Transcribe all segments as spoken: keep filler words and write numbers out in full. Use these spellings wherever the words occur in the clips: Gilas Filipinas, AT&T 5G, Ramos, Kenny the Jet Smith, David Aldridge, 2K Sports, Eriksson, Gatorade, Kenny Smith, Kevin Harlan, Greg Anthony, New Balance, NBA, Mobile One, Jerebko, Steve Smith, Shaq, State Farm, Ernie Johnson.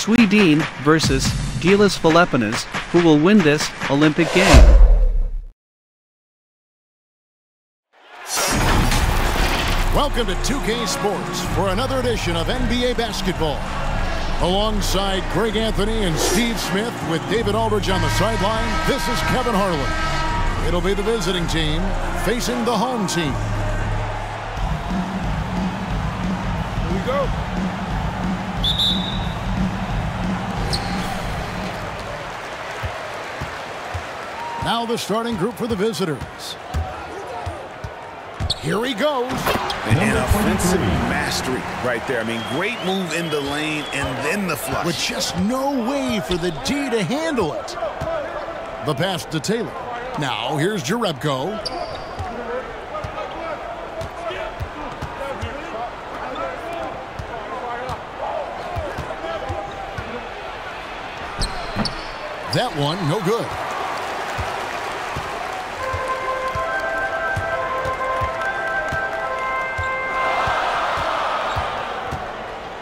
Sweden versus Gilas Filipinas, who will win this Olympic game. Welcome to two K Sports for another edition of N B A basketball. Alongside Greg Anthony and Steve Smith with David Aldridge on the sideline, this is Kevin Harlan. It'll be the visiting team facing the home team. Here we go. Now the starting group for the visitors. Here he goes. And offensive mastery right there. I mean, great move in the lane and then the flush. With just no way for the D to handle it. The pass to Taylor. Now here's Jerebko. That one, no good.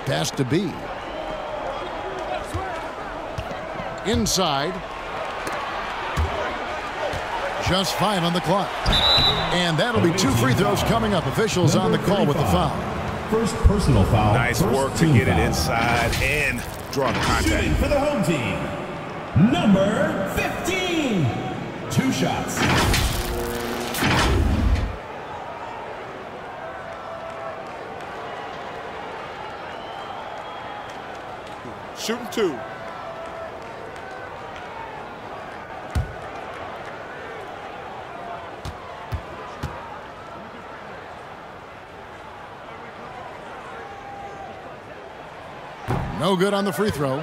Pass to B. Inside. Just five on the clock. And that'll be two free throws coming up. Officials on the call with the foul. First personal foul. Nice work to get it inside and draw the contact. Shooting for the home team, number fifteen. Two shots. Shooting two. No good on the free throw.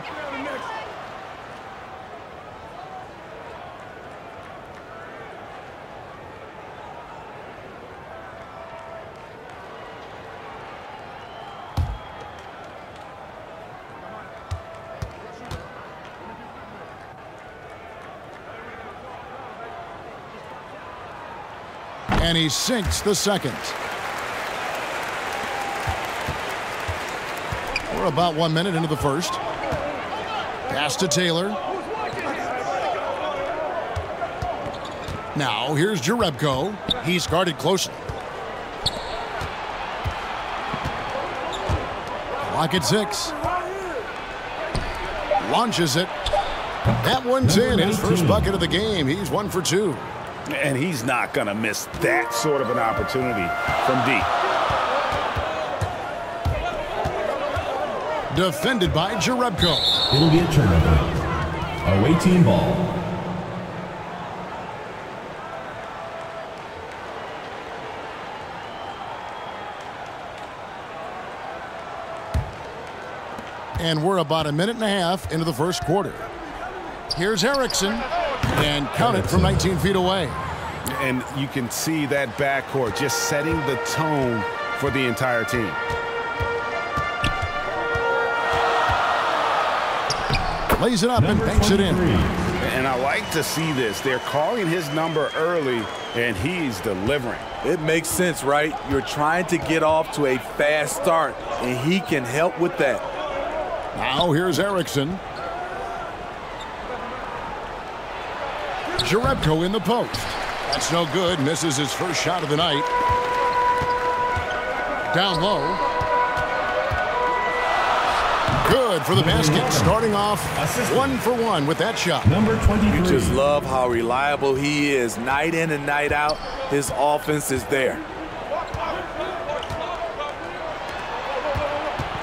And he sinks the second. We're about one minute into the first. Pass to Taylor. Now here's Jerebko. He's guarded closely. Clock at six. Launches it. That one's in. His first bucket of the game. He's one for two. And he's not going to miss that sort of an opportunity from deep. Defended by Jerebko. It'll be a turnover. Away team ball. And we're about a minute and a half into the first quarter. Here's Eriksson. And count it from nineteen feet away. And you can see that backcourt just setting the tone for the entire team. Lays it up and banks it in. And I like to see this. They're calling his number early, and he's delivering. It makes sense, right? You're trying to get off to a fast start, and he can help with that. Now here's Eriksson. Jerebko in the post. That's no good. Misses his first shot of the night. Down low. Good for the basket. Starting off one for one with that shot. Number twenty-three. You just love how reliable he is. Night in and night out, his offense is there.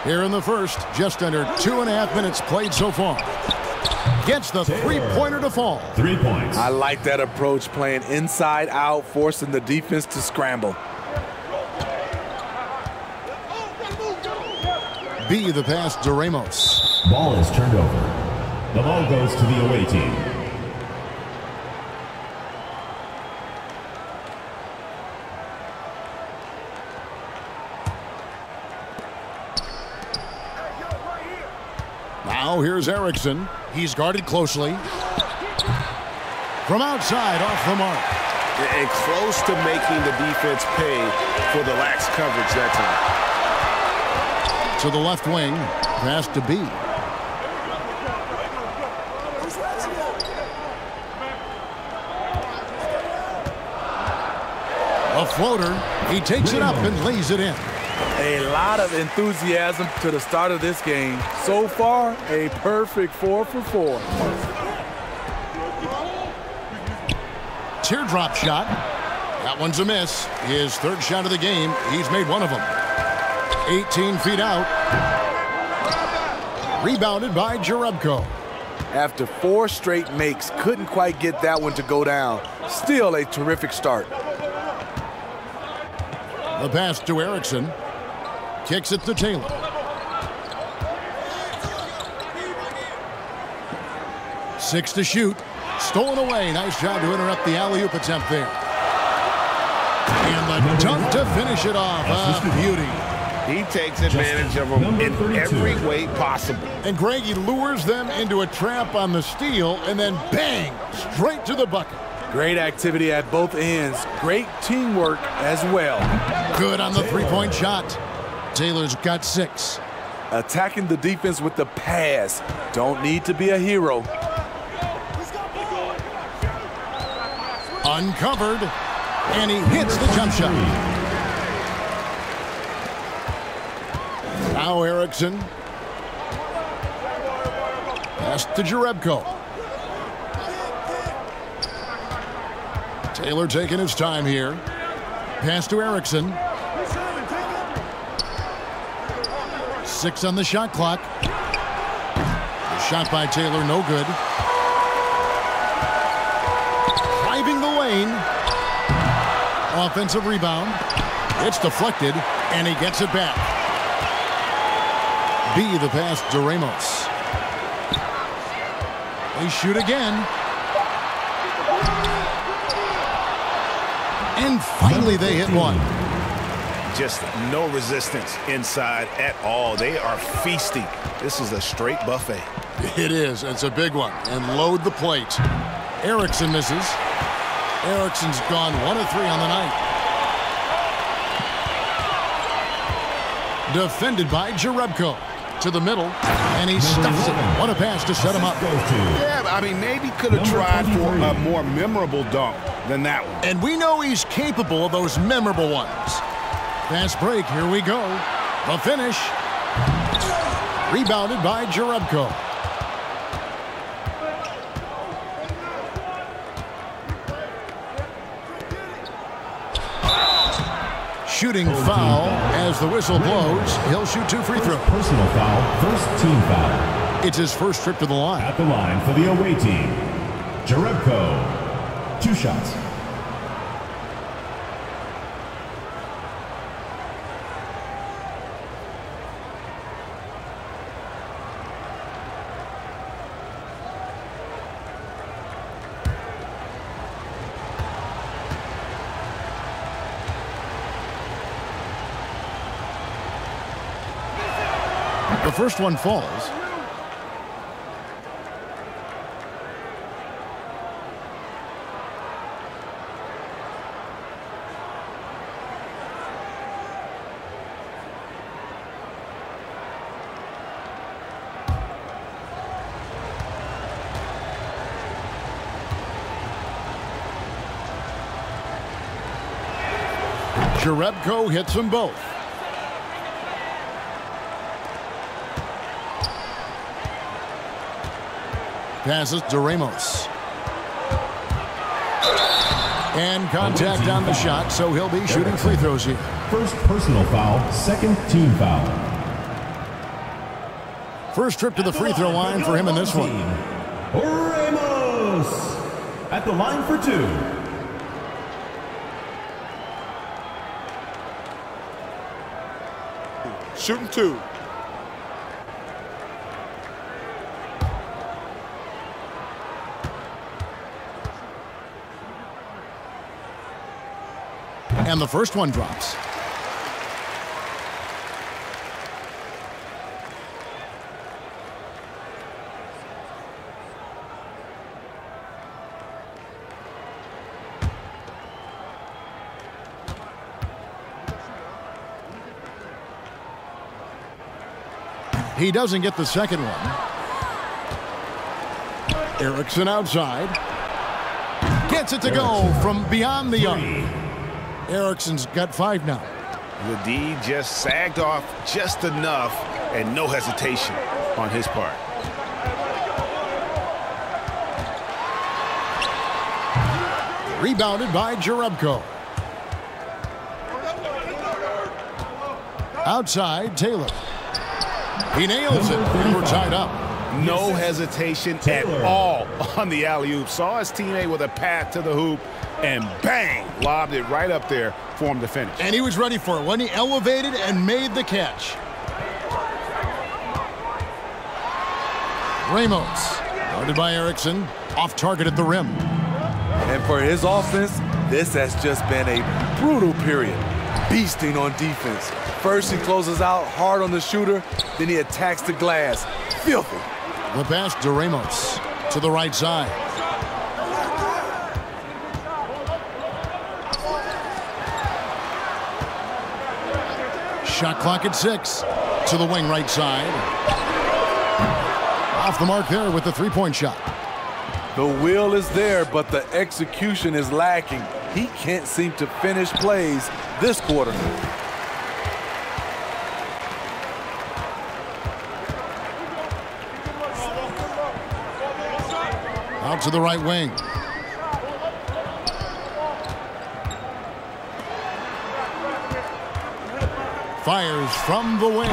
Here in the first, just under two and a half minutes played so far. Gets the three-pointer to fall. Three points. I like that approach, playing inside out, forcing the defense to scramble. B, the pass to Ramos. Ball is turned over. The ball goes to the away team. Now here's Eriksson. He's guarded closely. From outside, off the mark. And close to making the defense pay for the lax coverage that time. To the left wing, pass to B. A floater. He takes it up and lays it in. A lot of enthusiasm to the start of this game. So far, a perfect four for four. Teardrop shot. That one's a miss. His third shot of the game. He's made one of them. eighteen feet out. Rebounded by Jerebko. After four straight makes, couldn't quite get that one to go down. Still a terrific start. The pass to Eriksson. Kicks it to Taylor. Six to shoot. Stolen away. Nice job to interrupt the alley-oop attempt there. And the dunk to finish it off. A beauty. He takes advantage of them in every way possible. And Greg, he lures them into a trap on the steal, and then bang, straight to the bucket. Great activity at both ends. Great teamwork as well. Good on the three-point shot. Taylor's got six. Attacking the defense with the pass. Don't need to be a hero. Uncovered, and he hits the jump shot. Now Eriksson. Pass to Jerebko. Taylor taking his time here. Pass to Eriksson. Six on the shot clock. The shot by Taylor, no good. Driving the lane. Offensive rebound. It's deflected, and he gets it back. B, the pass to Ramos. They shoot again. And finally they hit one. Just no resistance inside at all. They are feasting. This is a straight buffet. It is. It's a big one. And load the plate. Eriksson misses. Eriksson's gone one of three on the night. Defended by Jerebko. To the middle, and he stuffs it. What a pass to set him up. Yeah, I mean, maybe could have tried for a more memorable dunk than that one. And we know he's capable of those memorable ones. Fast break, here we go. The finish. Rebounded by Jerebko. Shooting foul as the whistle blows. He'll shoot two free throws. Personal foul, first team foul. It's his first trip to the line. At the line for the away team, Jerebko. Two shots. The first one falls. Jerebko hits them both. Passes to Ramos. And contact on the shot, so he'll be shooting free throws here. First personal foul, second team foul. First trip to the free throw line for him in this one. Ramos at the line for two. Shooting two. And the first one drops. He doesn't get the second one. Eriksson outside. Gets it to go from beyond the arc. Eriksson's got five now. The D just sagged off just enough, and no hesitation on his part. Rebounded by Jerebko. Outside, Taylor. He nails it, and we're tied up. No hesitation at all on the alley-oop. Saw his teammate with a path to the hoop, and bang, lobbed it right up there for him to finish. And he was ready for it when he elevated and made the catch. Ramos, guarded by Eriksson, off target at the rim. And for his offense, this has just been a brutal period. Beasting on defense. First, he closes out hard on the shooter, then he attacks the glass. Filthy. The pass to Ramos to the right side. Shot clock at six. To the wing, right side. Off the mark there with the three-point shot. The will is there, but the execution is lacking. He can't seem to finish plays this quarter. Out to the right wing. Fires from the wing.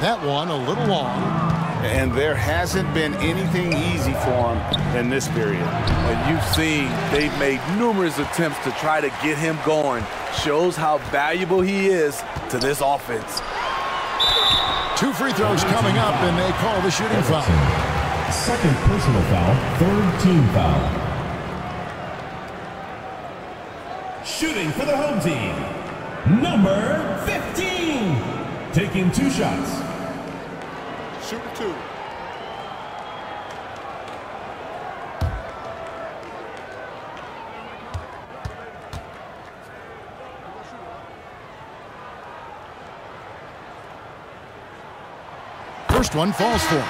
That one a little long. And there hasn't been anything easy for him in this period. And you've seen they've made numerous attempts to try to get him going. Shows how valuable he is to this offense. Two free throws coming up, and they call the shooting foul. Second personal foul, third team foul. Shooting for the home team, number fifteen. Taking two shots. Shooting two. First one falls for him.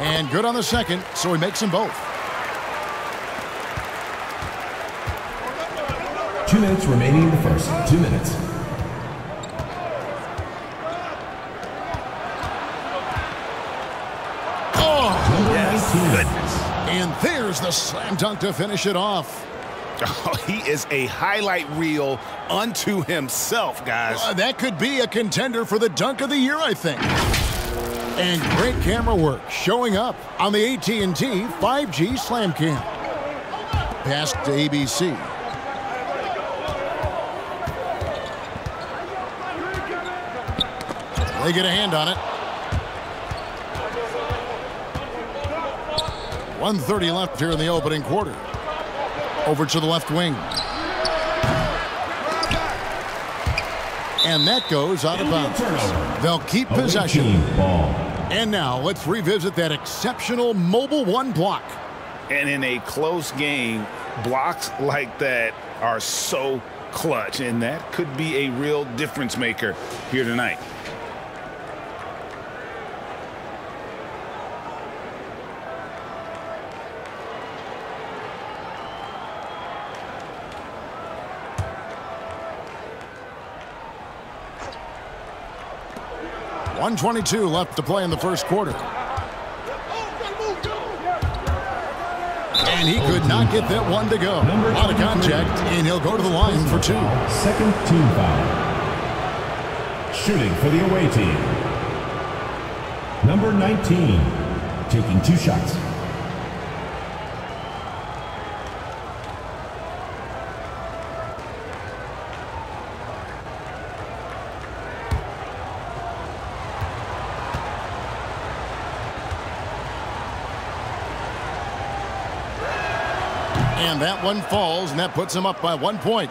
And good on the second, so he makes them both. Two minutes remaining in the first. Two minutes. Oh, yes. Goodness. And there's the slam dunk to finish it off. Oh, he is a highlight reel unto himself, guys. Uh, that could be a contender for the dunk of the year, I think. And great camera work showing up on the A T and T five G Slam Cam. Pass to A B C. They get a hand on it. one thirty left here in the opening quarter. Over to the left wing. And that goes out of bounds. They'll keep possession. And now let's revisit that exceptional Mobile One block. And in a close game, blocks like that are so clutch, and that could be a real difference maker here tonight. one twenty-two left to play in the first quarter. And he could not get that one to go. Out of contact, and he'll go to the line for two. Second team foul. Shooting for the away team. Number nineteen, taking two shots. And that one falls, and that puts him up by one point.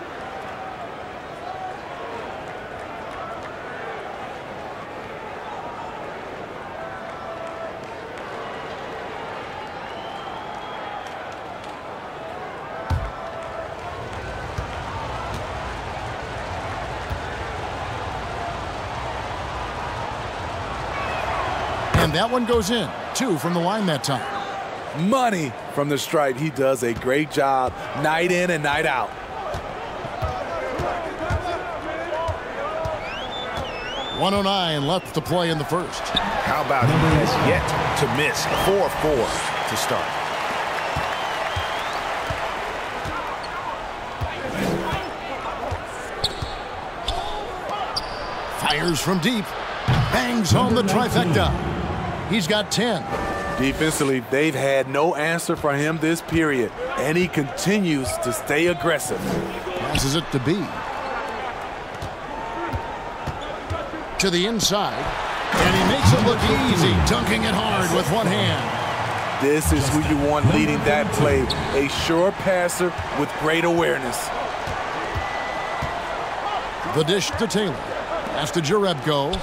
And that one goes in. Two from the line that time. Money from the stripe. He does a great job night in and night out. one oh nine left to play in the first. How about he has yet to miss? four four to start. Fires from deep. Bangs on the trifecta. He's got ten. Defensively, they've had no answer for him this period, and he continues to stay aggressive. Passes it to B. To the inside, and he makes it look easy, dunking it hard with one hand. This is who you want leading that play, a sure passer with great awareness. The dish to Taylor, after Jerebko.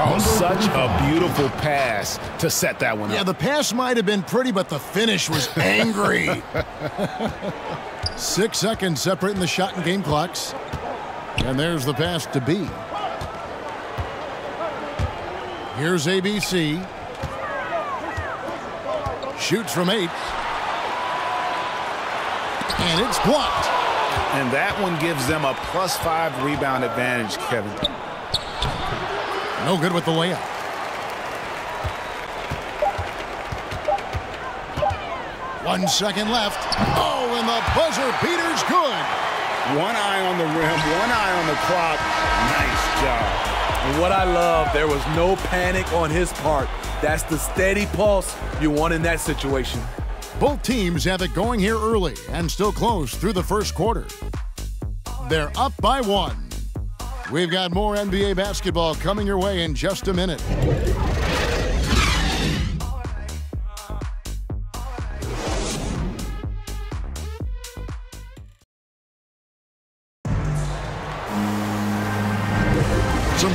Oh, such a beautiful pass to set that one up. Yeah, the pass might have been pretty, but the finish was angry. Six seconds separating the shot and game clocks. And there's the pass to B. Here's A B C. Shoots from eight. And it's blocked. And that one gives them a plus five rebound advantage, Kevin. No good with the layup. One second left. Oh, and the buzzer beater's good. One eye on the rim, one eye on the clock. Nice job. And what I love, there was no panic on his part. That's the steady pulse you want in that situation. Both teams have it going here early and still close through the first quarter. They're up by one. We've got more N B A basketball coming your way in just a minute.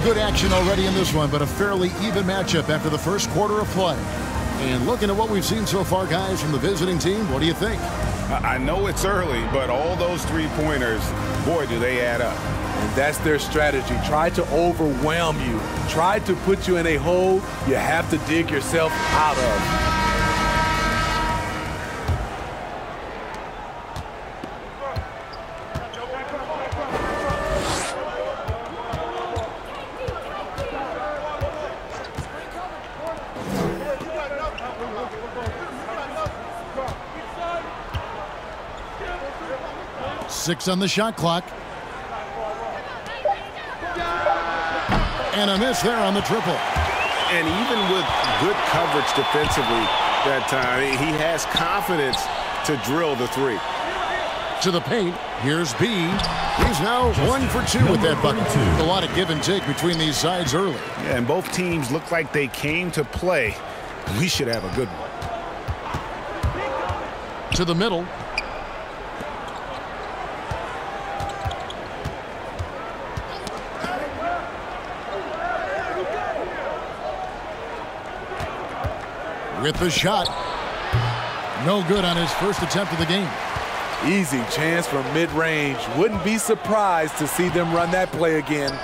Good action already in this one, but a fairly even matchup after the first quarter of play. And looking at what we've seen so far, guys, from the visiting team, what do you think? I know it's early, but all those three-pointers, boy, do they add up. And that's their strategy. Try to overwhelm you. Try to put you in a hole you have to dig yourself out of. Six on the shot clock. And a miss there on the triple. And even with good coverage defensively that time, he has confidence to drill the three. To the paint, here's B. He's now one for two with that bucket. A lot of give and take between these sides early. Yeah, and both teams look like they came to play. We should have a good one. To the middle. With the shot. No good on his first attempt of the game. Easy chance from mid-range. Wouldn't be surprised to see them run that play again.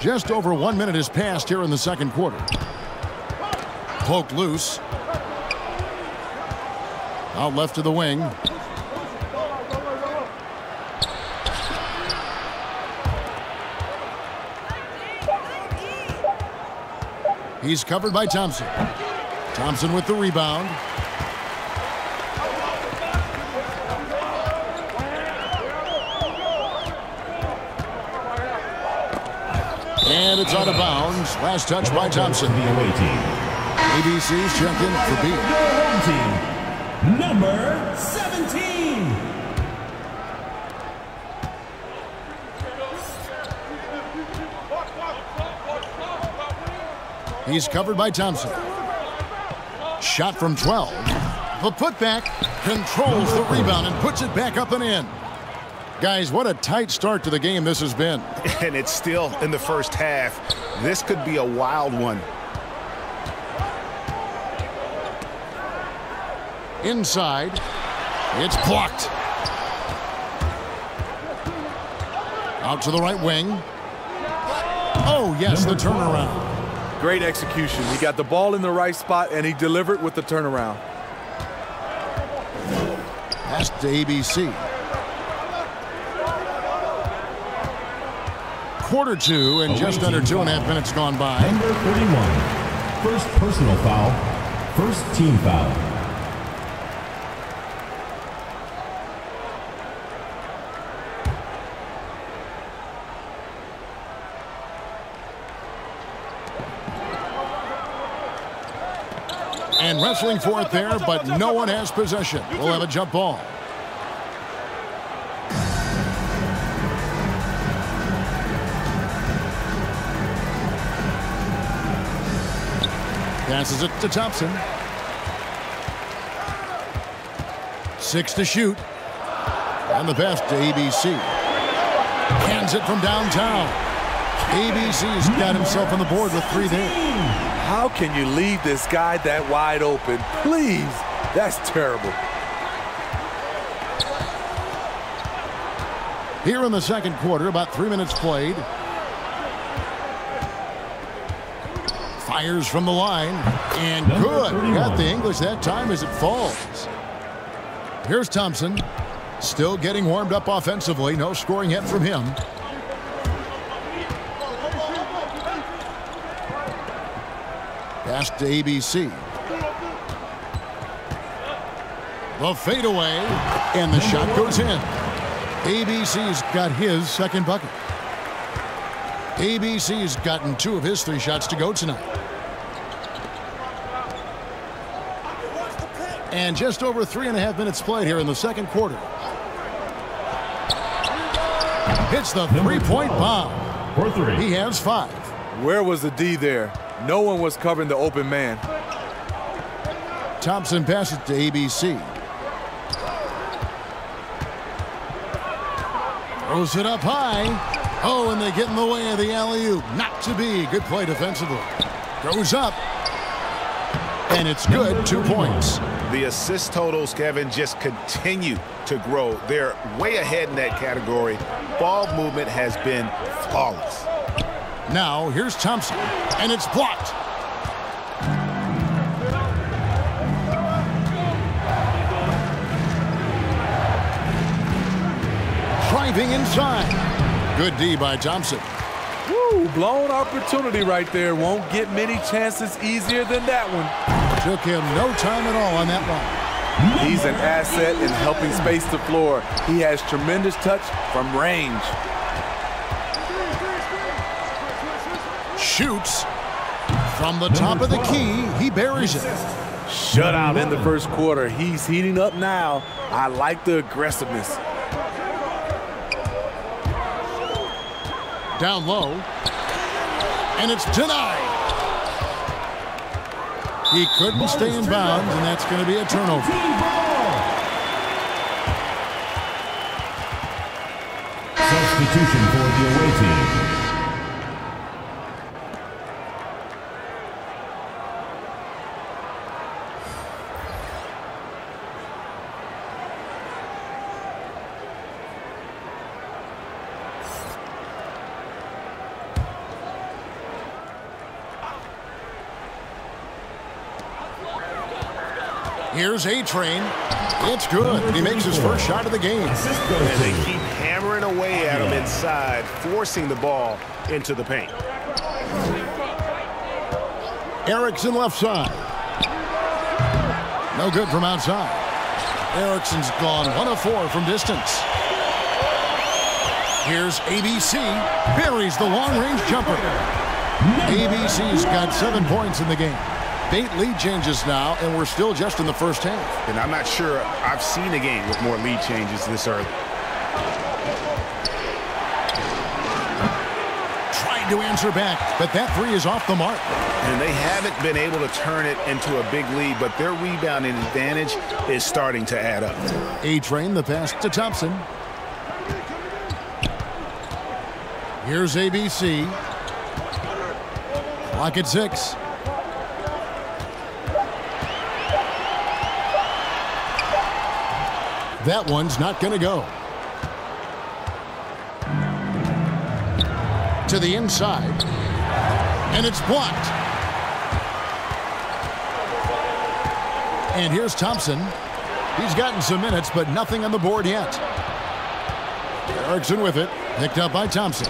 Just over one minute has passed here in the second quarter. Poked loose. Out left to the wing. He's covered by Thompson. Thompson with the rebound. And it's out of bounds. Last touch by Thompson. A B C's checked in for B. Number seventeen. He's covered by Thompson. Shot from twelve. The putback controls the rebound and puts it back up and in. Guys, what a tight start to the game this has been. And it's still in the first half. This could be a wild one. Inside. It's blocked. Out to the right wing. Oh, yes, Number the turnaround. twelve. Great execution. He got the ball in the right spot, and he delivered with the turnaround. That's to A B C. Quarter two, and just under two and a half minutes gone by. Number thirty-one, first personal foul, first team foul. And wrestling for it there, but no one has possession. We'll have a jump ball. Passes it to Thompson. Six to shoot. And the pass to A B C. Hands it from downtown. A B C's got himself on the board with three there. How can you leave this guy that wide open? Please, that's terrible. Here in the second quarter, about three minutes played. Fires from the line, and good. Got the English that time as it falls. Here's Thompson, still getting warmed up offensively. No scoring yet from him. Pass to A B C. The fadeaway, and the shot goes in. A B C's got his second bucket. A B C's gotten two of his three shots to go tonight. And just over three and a half minutes played here in the second quarter. Hits the three-point bomb. For three. He has five. Where was the D there? No one was covering the open man. Thompson passes to A B C. Throws it up high. Oh, and they get in the way of the alley-oop. Not to be. Good play defensively. Goes up. And it's good. Two points. The assist totals, Kevin, just continue to grow. They're way ahead in that category. Ball movement has been flawless. Now, here's Thompson, and it's blocked. Driving inside. Good D by Thompson. Woo, blown opportunity right there. Won't get many chances easier than that one. Took him no time at all on that one. He's an asset in helping space the floor. He has tremendous touch from range. Shoots from the top of the key. He buries it. Shutout in the first quarter. He's heating up now. I like the aggressiveness. Down low. And it's denied. He couldn't stay in bounds, and that's going to be a turnover. Substitution for the away team. Here's A-Train. It's good. He makes his first shot of the game. As they keep hammering away at him inside, forcing the ball into the paint. Eriksson left side. No good from outside. Eriksson's gone one of four from distance. Here's A B C. Buries the long-range jumper. A B C's got seven points in the game. Eight lead changes now, and we're still just in the first half. And I'm not sure I've seen a game with more lead changes this early. Trying to answer back, but that three is off the mark. And they haven't been able to turn it into a big lead, but their rebounding advantage is starting to add up. A-Train, the pass to Thompson. Here's A B C. Clock at six. That one's not going to go. to the inside. And it's blocked. And here's Thompson. He's gotten some minutes, but nothing on the board yet. Eriksson with it. Picked up by Thompson.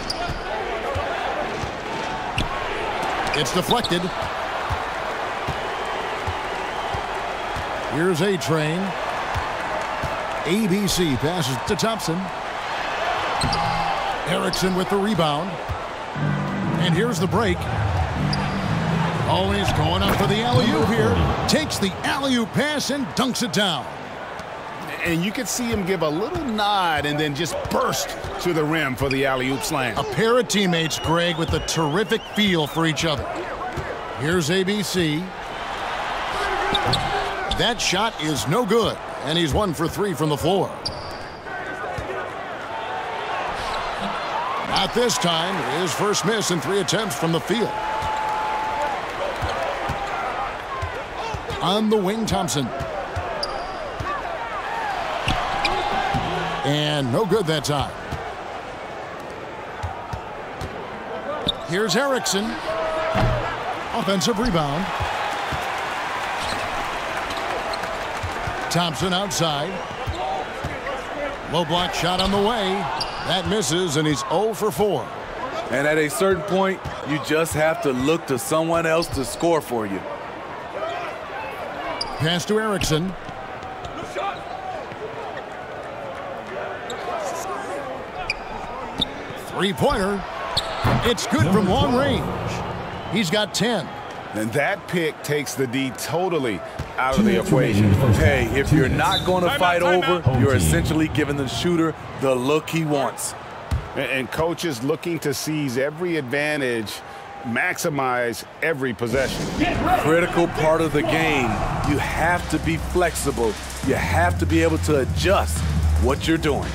It's deflected. Here's A-Train. A B C passes to Thompson. Eriksson with the rebound. And here's the break. Oh, he's going up for the alley-oop here. Takes the alley-oop pass and dunks it down. And you could see him give a little nod and then just burst to the rim for the alley-oop slam. A pair of teammates, Greg, with a terrific feel for each other. Here's A B C. That shot is no good, and he's one for three from the floor. Not this time. His first miss in three attempts from the field. On the wing, Thompson. And no good that time. Here's Eriksson. Offensive rebound. Thompson outside. Low block shot on the way. That misses, and he's oh for four. And at a certain point, you just have to look to someone else to score for you. Pass to Eriksson. Three-pointer. It's good from long range. He's got ten. And that pick takes the D totally out of the equation. Hey, if you're not going to fight over, you're essentially giving the shooter the look he wants. And coaches looking to seize every advantage, maximize every possession. Critical part of the game. You have to be flexible. You have to be able to adjust what you're doing.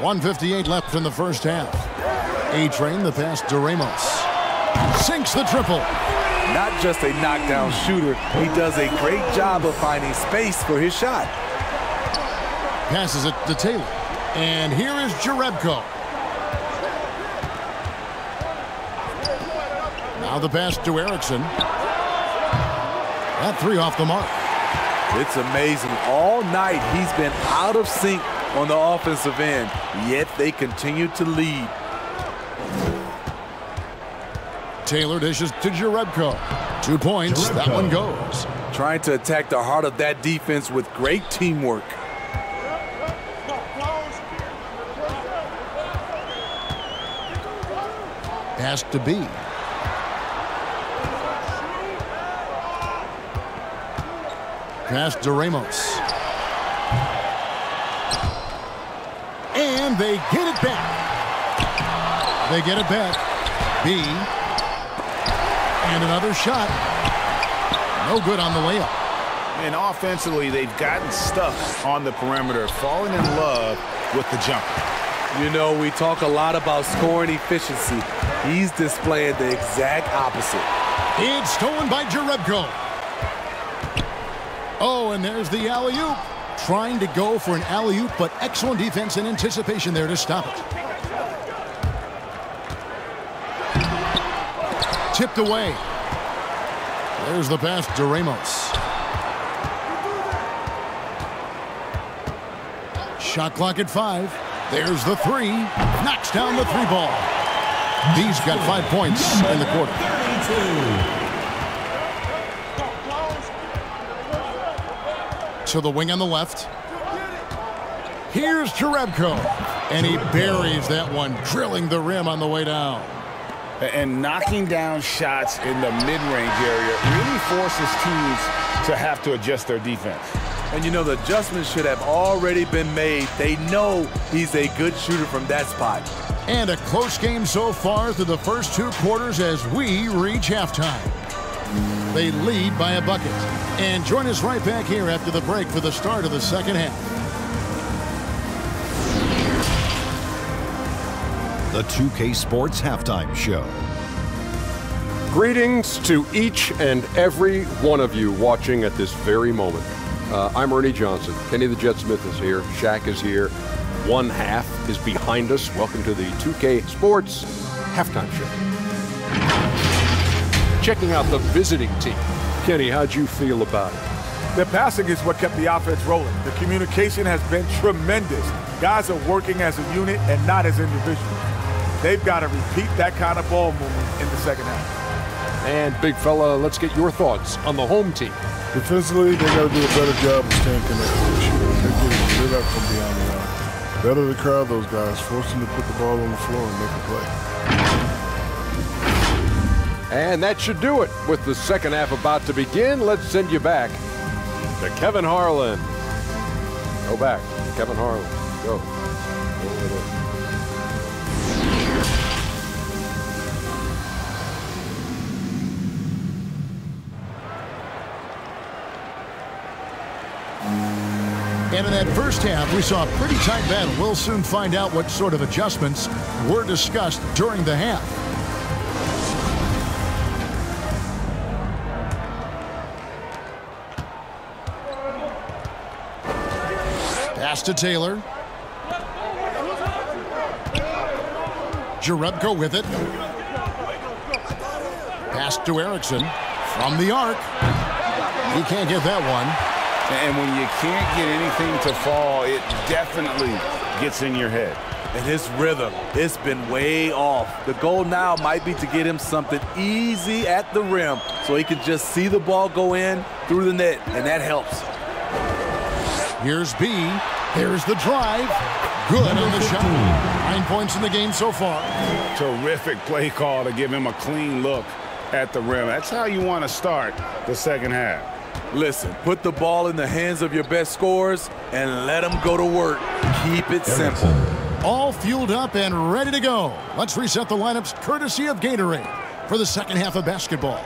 one fifty-eight left in the first half. A-Train, the pass to Ramos. Sinks the triple. Not just a knockdown shooter. He does a great job of finding space for his shot. Passes it to Taylor. And here is Jerebko. Now the pass to Eriksson. That three off the mark. It's amazing. All night he's been out of sync on the offensive end, yet they continue to lead. Taylor dishes to Jerebko. Two points. Jerebko. That one goes. Trying to attack the heart of that defense with great teamwork. Pass to B. Pass to Ramos. They get it back. They get it back. B. And another shot. No good on the layup. And offensively, they've gotten stuck on the perimeter, falling in love with the jumper. You know, we talk a lot about scoring efficiency. He's displaying the exact opposite. It's stolen by Jerebko. Oh, and there's the alley-oop. Trying to go for an alley-oop, but excellent defense and anticipation there to stop it. Tipped away. There's the pass to Ramos. Shot clock at five. There's the three. Knocks down the three ball. He's got five points in the quarter. So the wing on the left. Here's Jerebko. And he buries that one, drilling the rim on the way down. And knocking down shots in the mid-range area really forces teams to have to adjust their defense. And you know, the adjustments should have already been made. They know he's a good shooter from that spot. And a close game so far through the first two quarters as we reach halftime. They lead by a bucket. And join us right back here after the break for the start of the second half. The two K Sports Halftime Show. Greetings to each and every one of you watching at this very moment. Uh, I'm Ernie Johnson. Kenny the Jet Smith is here. Shaq is here. One half is behind us. Welcome to the two K Sports Halftime Show. Checking out the visiting team. Kenny, how'd you feel about it? The passing is what kept the offense rolling. The communication has been tremendous. Guys are working as a unit and not as individuals. They've got to repeat that kind of ball movement in the second half. And, big fella, let's get your thoughts on the home team. Defensively, they got to do a better job of staying connected this year. They're getting lit up from beyond the line. Better to crowd those guys, force them to put the ball on the floor and make a play. And that should do it. With the second half about to begin, let's send you back to Kevin Harlan. Go back. Kevin Harlan. Go. Go, go, go. And in that first half, we saw a pretty tight battle. We'll soon find out what sort of adjustments were discussed during the half. Pass to Taylor. Jerebko with it. Pass to Eriksson from the arc. He can't get that one. And when you can't get anything to fall, it definitely gets in your head. And his rhythm, it's been way off. The goal now might be to get him something easy at the rim so he can just see the ball go in through the net, and that helps. Here's B. There's the drive. Good on the shot. Nine points in the game so far. Terrific play call to give him a clean look at the rim. That's how you want to start the second half. Listen, put the ball in the hands of your best scorers and let them go to work. Keep it simple. All fueled up and ready to go. Let's reset the lineups courtesy of Gatorade for the second half of basketball.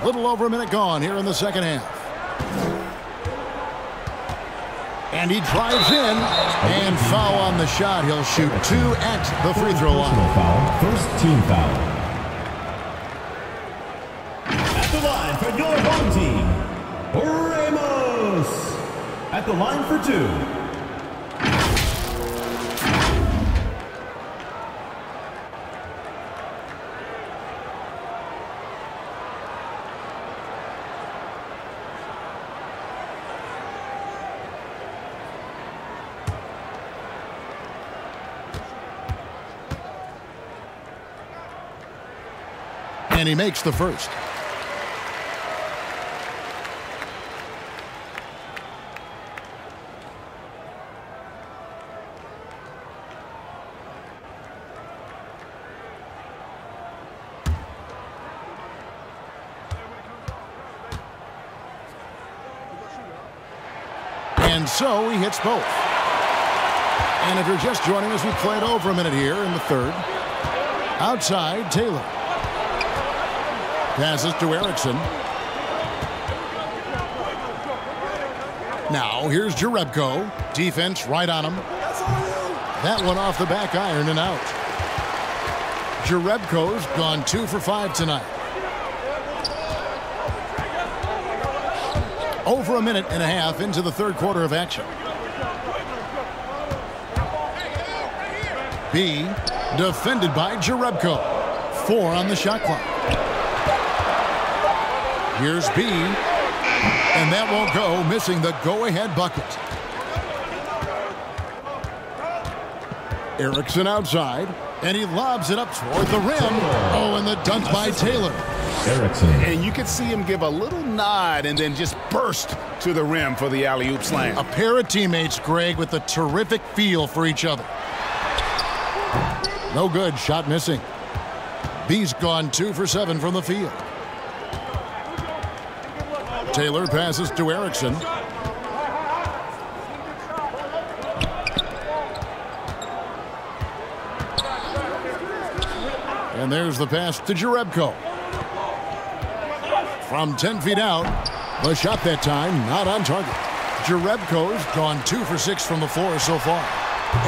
A little over a minute gone here in the second half. And he drives in and foul on the shot. He'll shoot two at the free throw line. First team foul. For your home team, Ramos at the line for two. And he makes the first. And so he hits both. And if you're just joining us, we played over a minute here in the third. Outside, Taylor. Passes to Eriksson. Now, here's Jerebko. Defense right on him. That one off the back iron and out. Jerebko's gone two for five tonight. Over a minute and a half into the third quarter of action. B defended by Jerebko. Four on the shot clock. Here's B. And that won't go, missing the go-ahead bucket. Eriksson outside, and he lobs it up toward the rim. Oh, and the dunk by Taylor. Eriksson. And you could see him give a little nod and then just burst to the rim for the alley-oop slam. A pair of teammates, Greg, with a terrific feel for each other. No good, shot missing. B's gone two for seven from the field. Taylor passes to Eriksson. And there's the pass to Jerebko. From ten feet out, the shot that time not on target. Jerebko's gone two for six from the floor so far.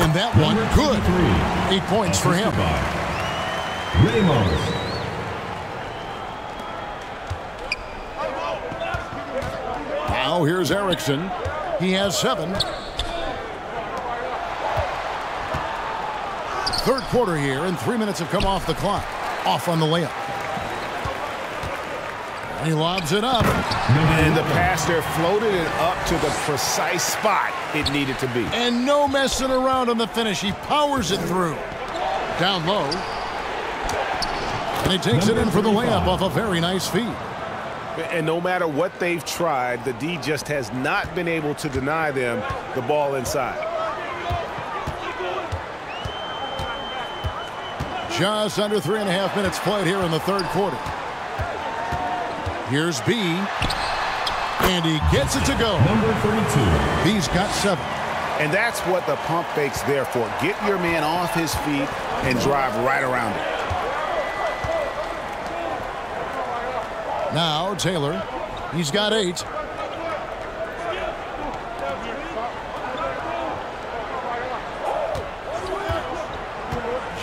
And that one, good. Eight points for him. Ramos. Now here's Eriksson. He has seven. Third quarter here, and three minutes have come off the clock. Off on the layup. And he lobs it up. And the pass there floated it up to the precise spot it needed to be. And no messing around on the finish. He powers it through. Down low. And he takes it in for the layup off a very nice feed. And no matter what they've tried, the D just has not been able to deny them the ball inside. Just under three and a half minutes played here in the third quarter. Here's B. And he gets it to go. Number thirty-two. B's got seven. And that's what the pump fake's there for. Get your man off his feet and drive right around it. Now Taylor, he's got eight.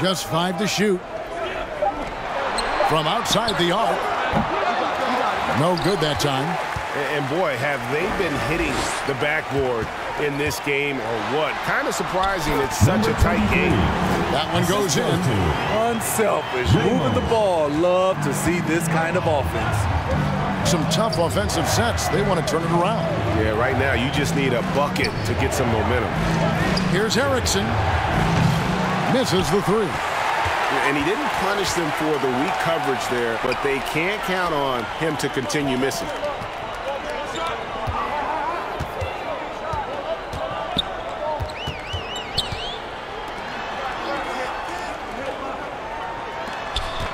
Just five to shoot. From outside the arc. No good that time. And boy, have they been hitting the backboard in this game or what? Kind of surprising it's such a tight game. That one goes in. Unselfish. Moving the ball. Love to see this kind of offense. Some tough offensive sets. They want to turn it around. Yeah, right now you just need a bucket to get some momentum. Here's Eriksson. Misses the three. And he didn't punish them for the weak coverage there, but they can't count on him to continue missing.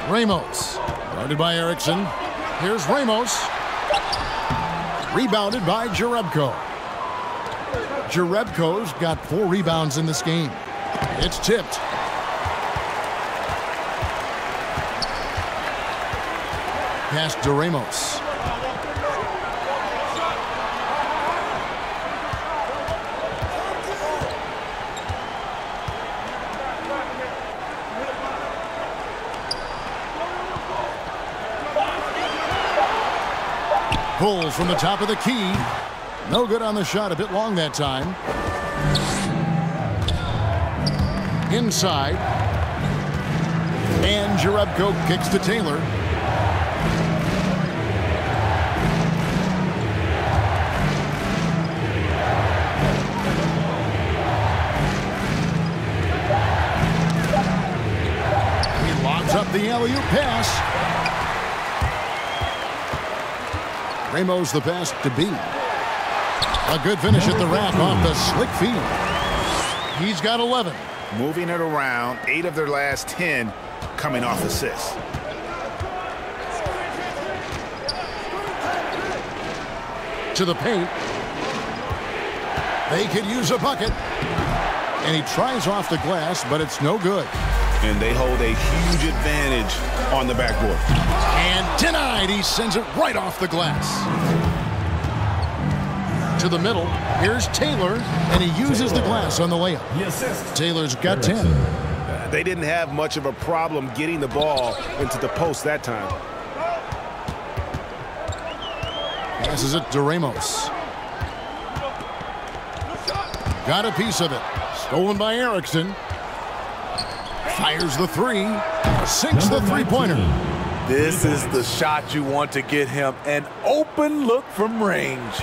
Ramos. Guarded by Eriksson. Here's Ramos. Rebounded by Jerebko. Jerebko's got four rebounds in this game. It's tipped. Pass to Ramos. Pulls from the top of the key. No good on the shot. A bit long that time. Inside. And Jerebko kicks to Taylor. He lobs up the alley-oop pass. Ramos the pass to B. A good finish at the rack off the slick field. He's got eleven. Moving it around. Eight of their last ten coming off assists. To the paint. They could use a bucket. And he tries off the glass, but it's no good. And they hold a huge advantage on the backboard. And denied. He sends it right off the glass. To the middle. Here's Taylor. And he uses the glass on the layup. Taylor's got ten. Uh, they didn't have much of a problem getting the ball into the post that time. Passes it to Ramos. Got a piece of it. Stolen by Eriksson. Fires the three, sinks the three-pointer. This is the shot you want to get him, an open look from range.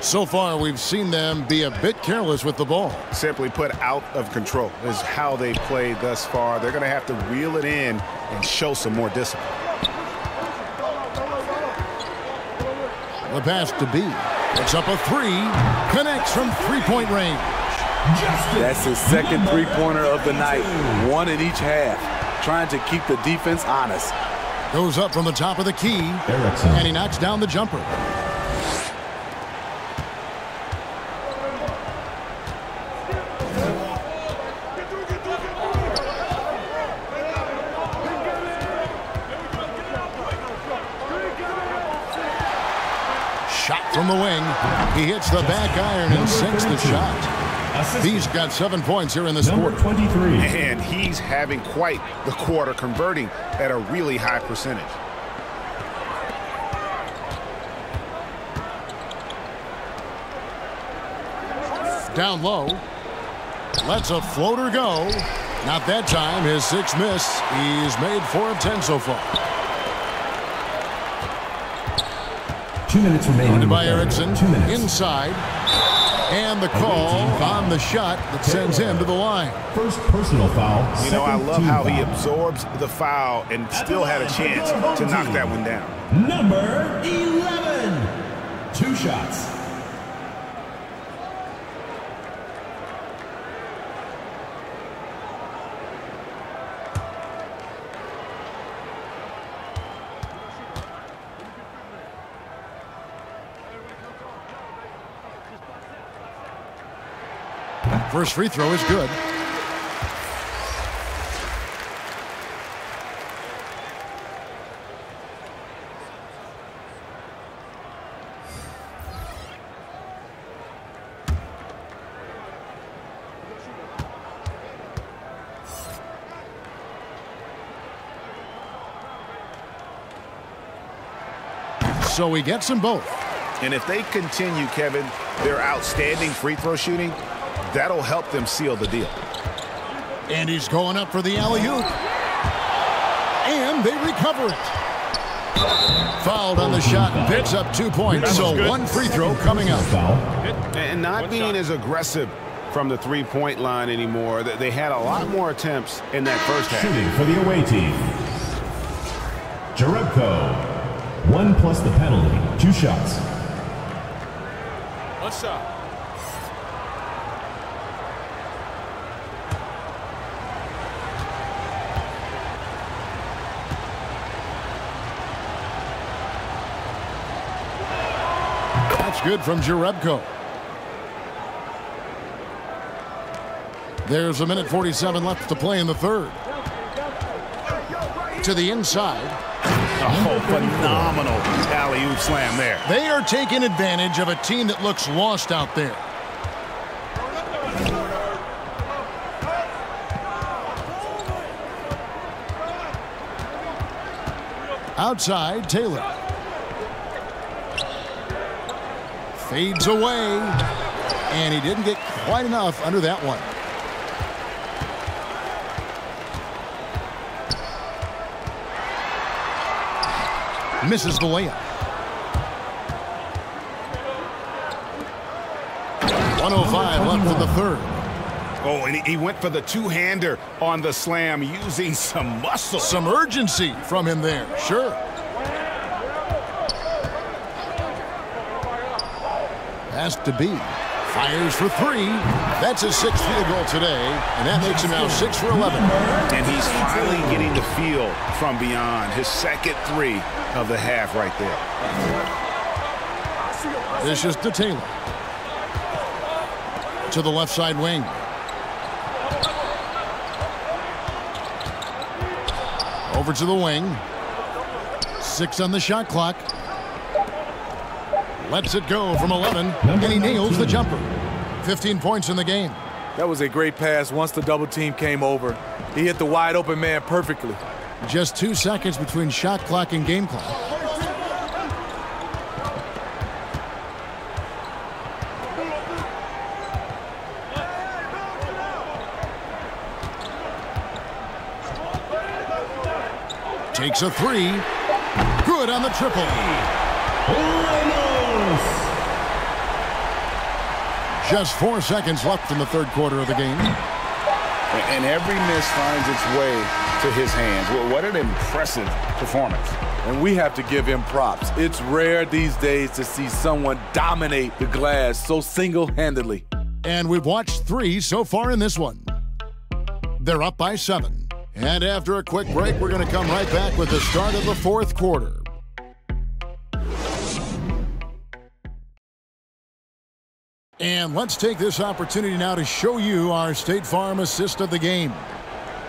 So far, we've seen them be a bit careless with the ball. Simply put, out of control is how they played thus far. They're going to have to reel it in and show some more discipline. The pass to B. It's up a three. Connects from three-point range. That's his second three-pointer of the night, one in each half. Trying to keep the defense honest. Goes up from the top of the key, Eriksson, and he knocks down the jumper. Shot from the wing. He hits the back iron and sinks the shot. He's got seven points here in this quarter. twenty-three. And he's having quite the quarter, converting at a really high percentage. Down low. Lets a floater go. Not that time. His sixth miss. He's made four of ten so far. Two minutes remaining. Pointed by Eriksson. Two minutes. Inside. And the call on the shot that sends him to the line. First personal foul. You know, I love how he absorbs the foul and still had a chance to knock that one down. Number eleven. Two shots. First free throw is good. So he gets them both. And if they continue, Kevin, their outstanding free throw shooting, that'll help them seal the deal. And he's going up for the alley-oop. And they recover it. Fouled on the shot and picks up two points. So one free throw coming up. And not being as aggressive from the three-point line anymore. They had a lot more attempts in that first half. Shooting for the away team. Jerebko. One plus the penalty. Two shots. What's up? Good from Jerebko. There's a minute forty-seven left to play in the third. To the inside. Oh, phenomenal alley-oop slam there. They are taking advantage of a team that looks lost out there. Outside, Taylor. Fades away, and he didn't get quite enough under that one. Misses the layup. one oh five left in the third. Oh, and he went for the two-hander on the slam, using some muscle. Some urgency from him there, sure. To be. Fires for three. That's his sixth field goal today, and that makes him now six for eleven. And he's finally getting the feel from beyond. His second three of the half right there. This is to Taylor. To the left side wing. Over to the wing. Six on the shot clock. Lets it go from eleven, and he nails the jumper. fifteen points in the game. That was a great pass once the double team came over. He hit the wide open man perfectly. Just two seconds between shot clock and game clock. Takes a three. Good on the triple. Just four seconds left in the third quarter of the game. And every miss finds its way to his hands. Well, what an impressive performance. And we have to give him props. It's rare these days to see someone dominate the glass so single-handedly. And we've watched three so far in this one. They're up by seven. And after a quick break, we're going to come right back with the start of the fourth quarter. And let's take this opportunity now to show you our State Farm assist of the game.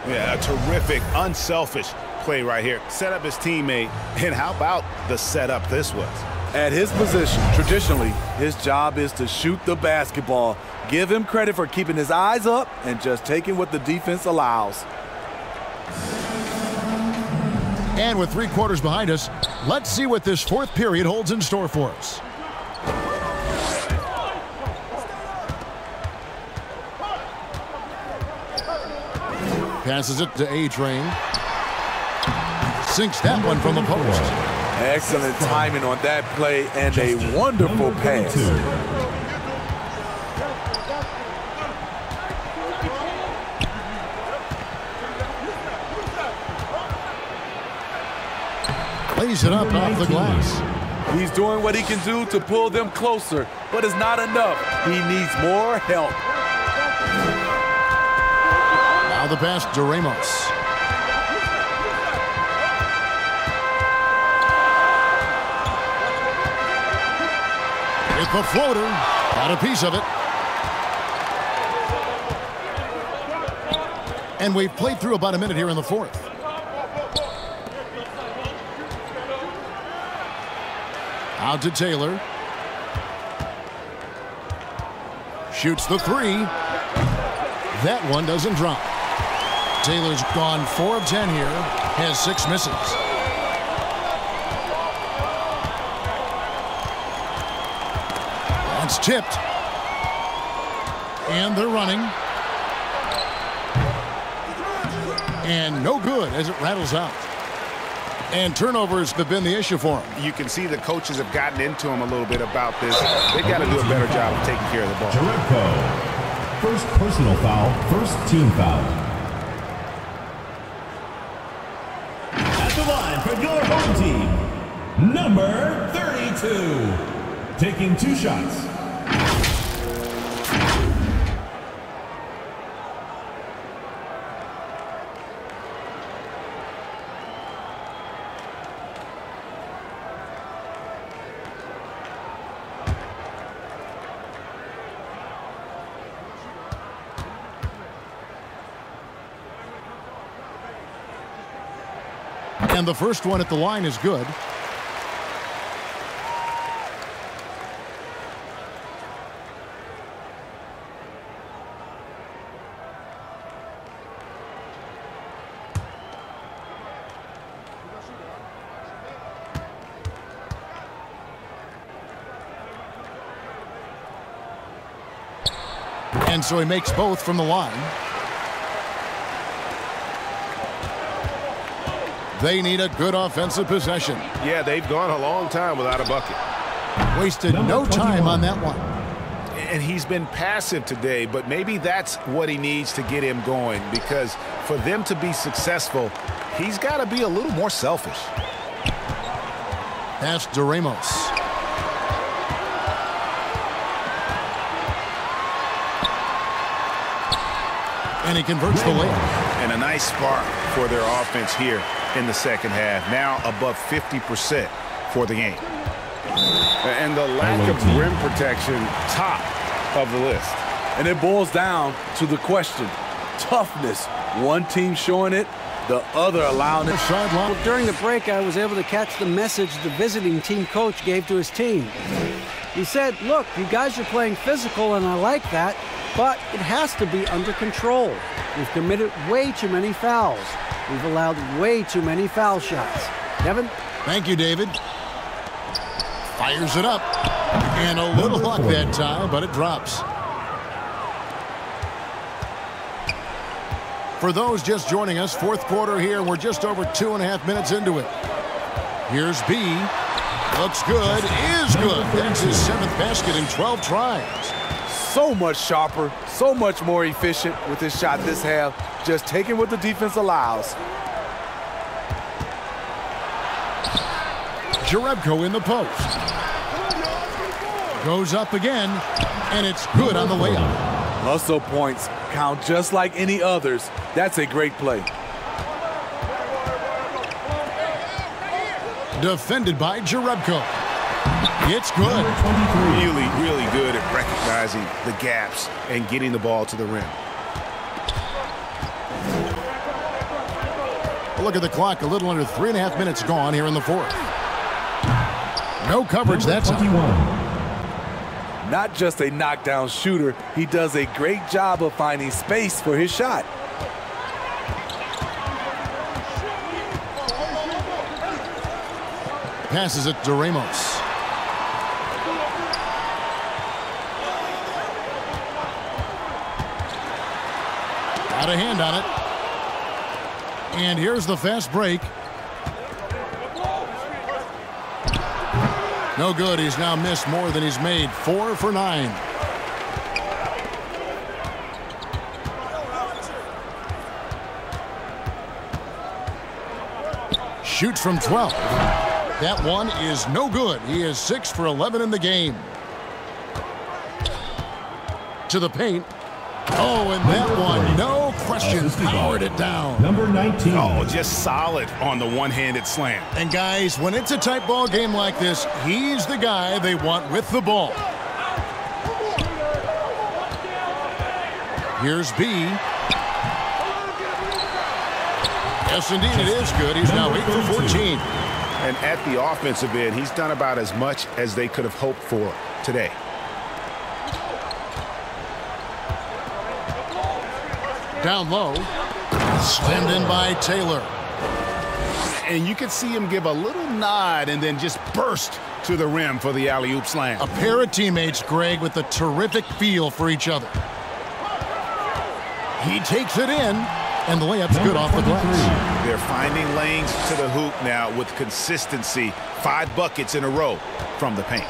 Yeah, a terrific, unselfish play right here. Set up his teammate, and how about the setup this was? At his position, traditionally, his job is to shoot the basketball. Give him credit for keeping his eyes up and just taking what the defense allows. And with three quarters behind us, let's see what this fourth period holds in store for us. Passes it to A-Train. Sinks that one from the post. Excellent timing on that play and a wonderful pass. Lays it up off the glass. He's doing what he can do to pull them closer, but it's not enough. He needs more help. The pass to Ramos. With the floater, got a piece of it. And we've played through about a minute here in the fourth. Out to Taylor. Shoots the three. That one doesn't drop. Taylor's gone four of ten here, has six misses. That's tipped. And they're running. And no good as it rattles out. And turnovers have been the issue for him. You can see the coaches have gotten into him a little bit about this. They've got to do a better job of taking care of the ball. Jerebko, first personal foul, first team foul. For your home team, number thirty-two, taking two shots. And the first one at the line is good. And so he makes both from the line. They need a good offensive possession. Yeah, they've gone a long time without a bucket. Wasted no time on that one. And he's been passive today, but maybe that's what he needs to get him going, because for them to be successful, he's got to be a little more selfish. Pass to Ramos. And he converts the lead. And a nice spark for their offense here in the second half, now above fifty percent for the game. And the lack of rim protection, top of the list. And it boils down to the question, toughness. One team showing it, the other allowing it. Well, during the break, I was able to catch the message the visiting team coach gave to his team. He said, look, you guys are playing physical, and I like that, but it has to be under control. We've committed way too many fouls. We've allowed way too many foul shots. Kevin? Thank you, David. Fires it up. And a little luck that time, but it drops. For those just joining us, fourth quarter here, we're just over two and a half minutes into it. Here's B. Looks good. Is good. That's his seventh basket in twelve tries. So much sharper, so much more efficient with his shot this half. Just taking what the defense allows. Jerebko in the post. Goes up again, and it's good on the layup. Hustle points count just like any others. That's a great play. Defended by Jerebko. It's good. Really, really good at recognizing the gaps and getting the ball to the rim. Look at the clock. A little under three and a half minutes gone here in the fourth. No coverage. That's all. Not just a knockdown shooter, he does a great job of finding space for his shot. Passes it to Ramos. Got a hand on it. And here's the fast break. No good. He's now missed more than he's made. Four for nine. Shoots from twelve. That one is no good. He is six for eleven in the game. To the paint. Oh, and that one, no question, powered it down. Number nineteen. Oh, just solid on the one-handed slam. And guys, when it's a tight ball game like this, he's the guy they want with the ball. Here's B. Yes, indeed, it is good. He's now eight for fourteen. And at the offensive end, he's done about as much as they could have hoped for today. Down low, slammed in by Taylor. And you can see him give a little nod and then just burst to the rim for the alley-oop slam. A pair of teammates, Greg, with a terrific feel for each other. He takes it in, and the layup's good off the glass. They're finding lanes to the hoop now with consistency. Five buckets in a row from the paint.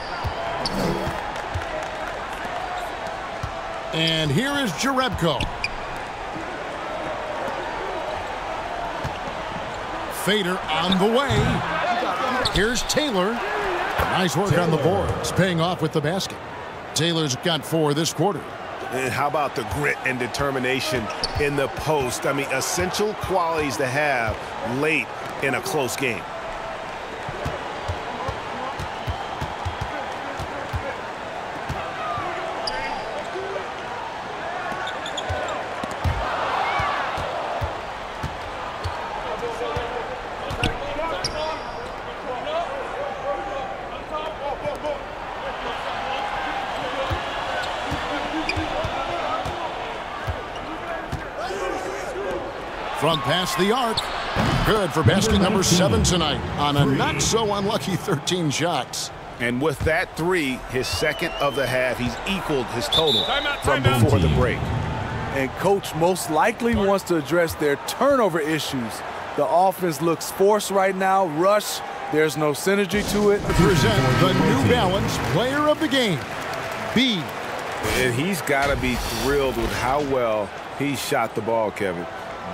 And here is Jerebko. Fader on the way. Here's Taylor. Nice work Taylor. on the boards. Paying off with the basket. Taylor's got four this quarter. And how about the grit and determination in the post? I mean, essential qualities to have late in a close game. From past the arc. Good for basket number seven tonight on a not-so-unlucky thirteen shots. And with that three, his second of the half, he's equaled his total from before the break. And coach most likely wants to address their turnover issues. The offense looks forced right now. Rush, there's no synergy to it. Present the New Balance player of the game, B. And he's got to be thrilled with how well he shot the ball, Kevin.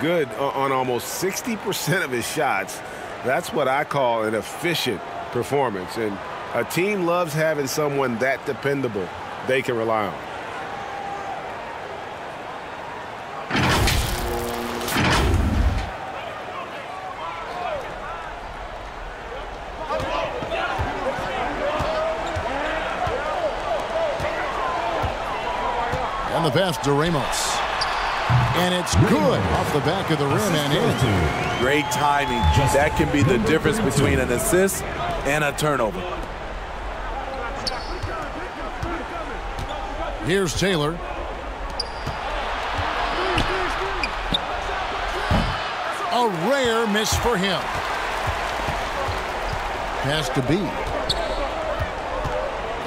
Good on almost sixty percent of his shots. That's what I call an efficient performance. And a team loves having someone that dependable they can rely on. On the pass to Ramos. And it's good off the back of the rim and in. Great timing. That can be the difference between an assist and a turnover. Here's Taylor. A rare miss for him. Pass to B.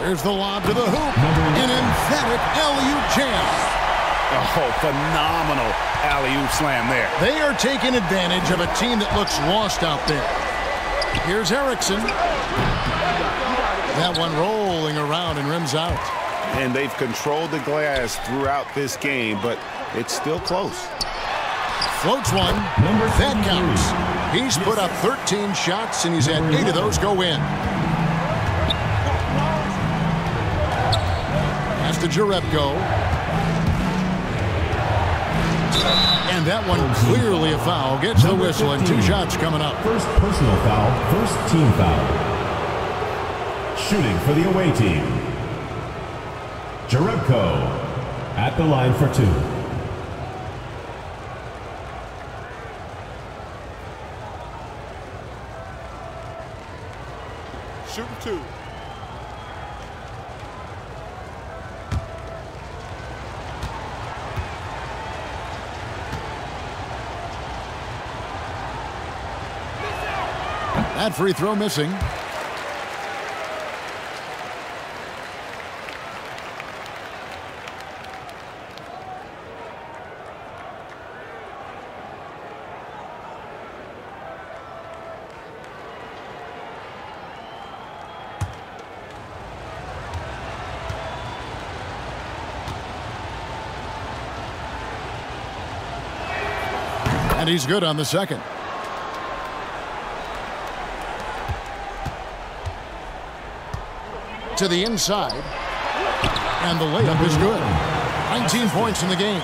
There's the lob to the hoop. An emphatic alley-oop jam. Oh, phenomenal alley-oop slam there. They are taking advantage of a team that looks lost out there. Here's Eriksson. That one rolling around and rims out. And they've controlled the glass throughout this game, but it's still close. Floats one. That counts. He's put up thirteen shots, and he's had eight of those go in. That's to Jerebko. And that one clearly a foul. Gets the whistle and two shots coming up. First personal foul, first team foul. Shooting for the away team. Jerebko at the line for two. Shooting two. That free throw missing. And he's good on the second. To the inside, and the layup is good. nineteen points in the game.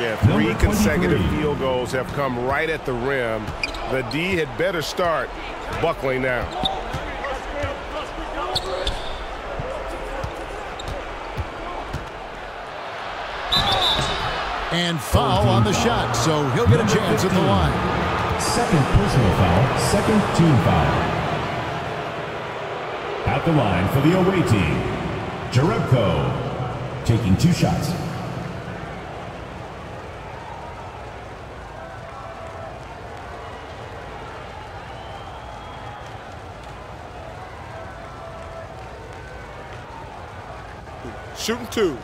Yeah, three consecutive field goals have come right at the rim. The D had better start buckling now. And foul on the shot, so he'll get a chance at the line. Second personal foul, second team foul. At the line for the away team, Jerebko, taking two shots. Shooting two.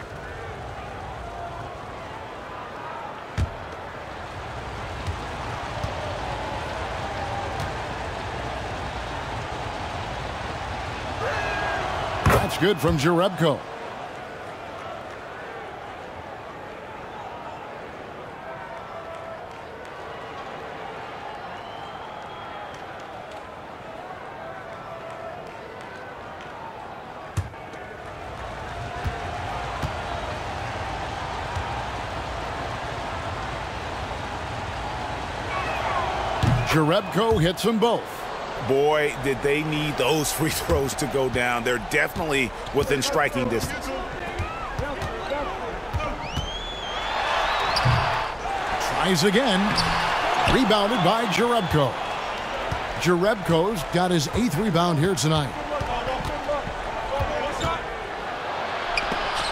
Good from Jerebko. Jerebko hits them both. Boy, did they need those free throws to go down. They're definitely within striking distance. Tries again. Rebounded by Jerebko. Jerebko's got his eighth rebound here tonight.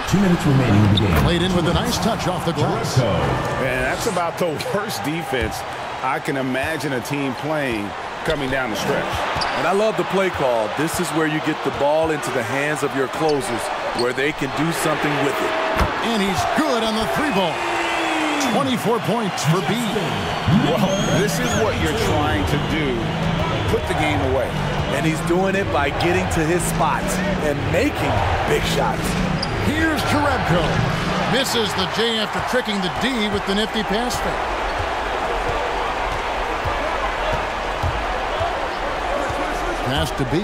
Two minutes remaining in the game. Played in with a nice touch off the glass. And that's about the worst defense I can imagine a team playing coming down the stretch. And I love the play call. This is where you get the ball into the hands of your closers, where they can do something with it. And he's good on the three ball. twenty-four points for B. Well, this is what you're trying to do. Put the game away. And he's doing it by getting to his spots and making big shots. Here's Jerebko. Misses the J after tricking the D with the nifty pass fake. Has to be.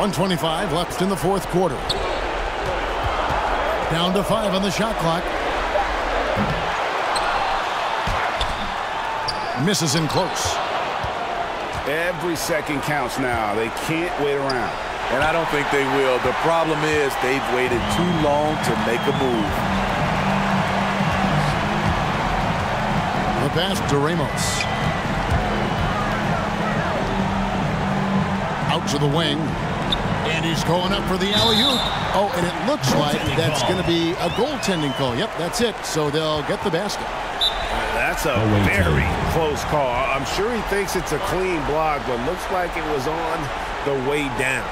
one twenty-five left in the fourth quarter. Down to five on the shot clock. Misses in close. Every second counts now. They can't wait around. And I don't think they will. The problem is they've waited too long to make a move. The pass to Ramos. Out to the wing. And he's going up for the alley-oop. Oh, and it looks like that's going to be a goaltending call. Yep, that's it. So they'll get the basket. That's a very close call. I'm sure he thinks it's a clean block, but looks like it was on the way down.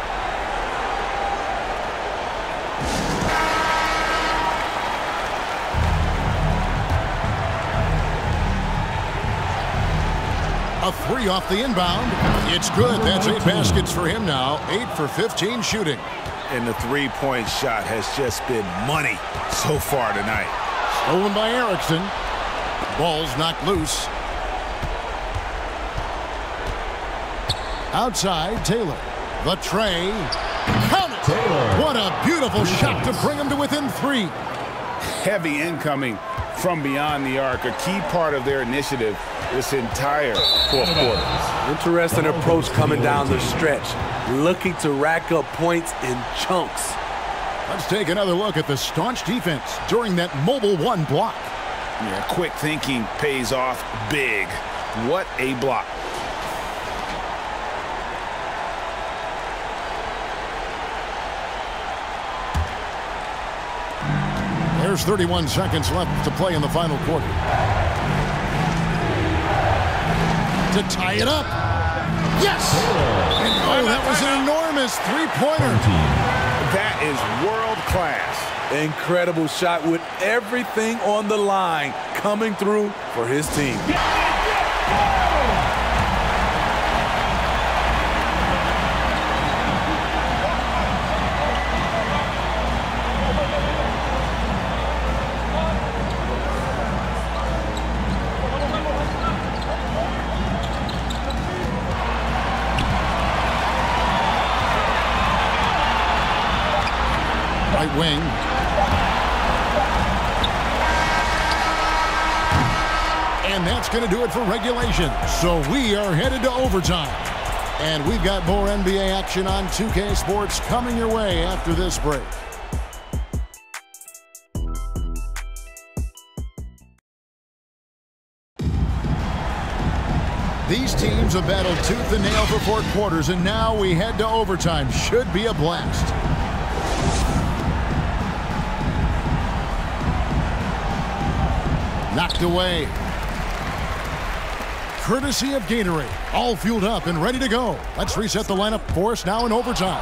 A three off the inbound. It's good. That's eight baskets for him now. eight for fifteen shooting. And the three-point shot has just been money so far tonight. Stolen by Eriksson. Ball's knocked loose. Outside, Taylor. The tray. Count it! Taylor. What a beautiful shot to bring him to within three. Heavy incoming from beyond the arc. A key part of their initiative this entire fourth quarter. Interesting approach coming down the stretch. Looking to rack up points in chunks. Let's take another look at the staunch defense during that Mobile One block. Yeah, quick thinking pays off big. What a block. There's thirty-one seconds left to play in the final quarter. To tie it up. Yes! And oh, that was an enormous three-pointer. That is world-class. Incredible shot with everything on the line coming through for his team. Wing. And that's going to do it for regulation. So we are headed to overtime. And we've got more N B A action on two K Sports coming your way after this break. These teams have battled tooth and nail for four quarters, and now we head to overtime. Should be a blast. Knocked away. Courtesy of Gatorade. All fueled up and ready to go. Let's reset the lineup for us now in overtime.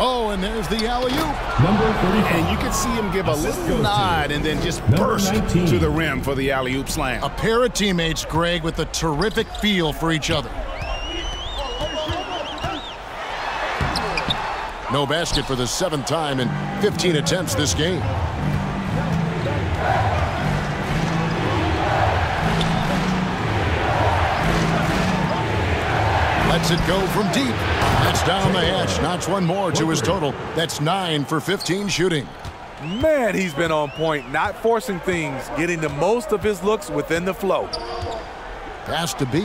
Oh, and there's the alley-oop. Number thirty-five. And you can see him give a little nod and then just burst to the rim for the alley-oop slam. A pair of teammates, Greg, with a terrific feel for each other. No basket for the seventh time in fifteen attempts this game. Lets it go from deep. That's down the hatch. Notch one more to his total. That's nine for fifteen shooting. Man, he's been on point. Not forcing things. Getting the most of his looks within the flow. Pass to B.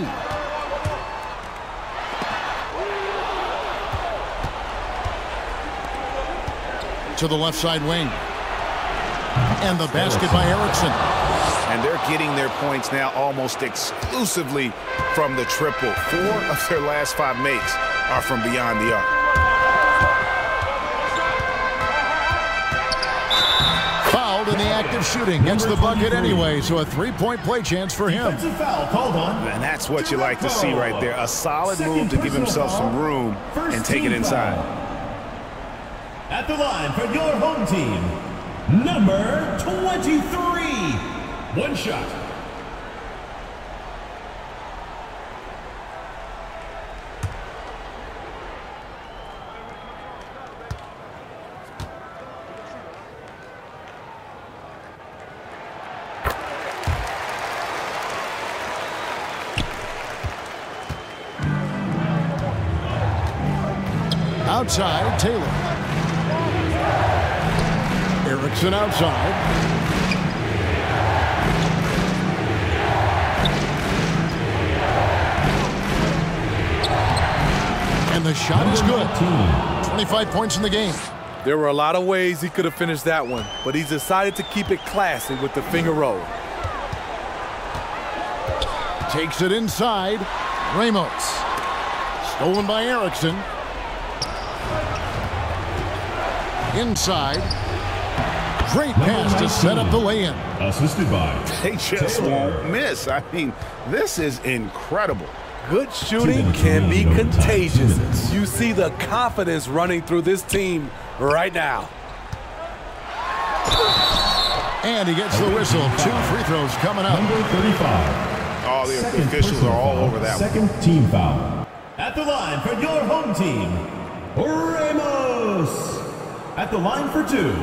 To the left side wing. And the basket by Eriksson. And they're getting their points now almost exclusively from the triple. Four of their last five makes are from beyond the arc. Fouled in the act of shooting. Gets the bucket anyway, so a three-point play chance for him. Foul called on. And that's what you like to see right there. A solid move to give himself some room and take it inside. At the line for your home team, number twenty-three. One shot. Outside, Taylor. Eriksson outside. And the shot is good. twenty-five points in the game. There were a lot of ways he could have finished that one, but he's decided to keep it classy with the finger roll. Takes it inside. Ramos. Stolen by Eriksson. Inside. Great pass to set up the lay-in. Assisted by. They just won't miss. I mean, this is incredible. Good shooting can be contagious. You see the confidence running through this team right now. And he gets the whistle. Two free throws coming up. Number thirty-five. All the officials are all over that. Second team foul. At the line for your home team, Ramos. At the line for two.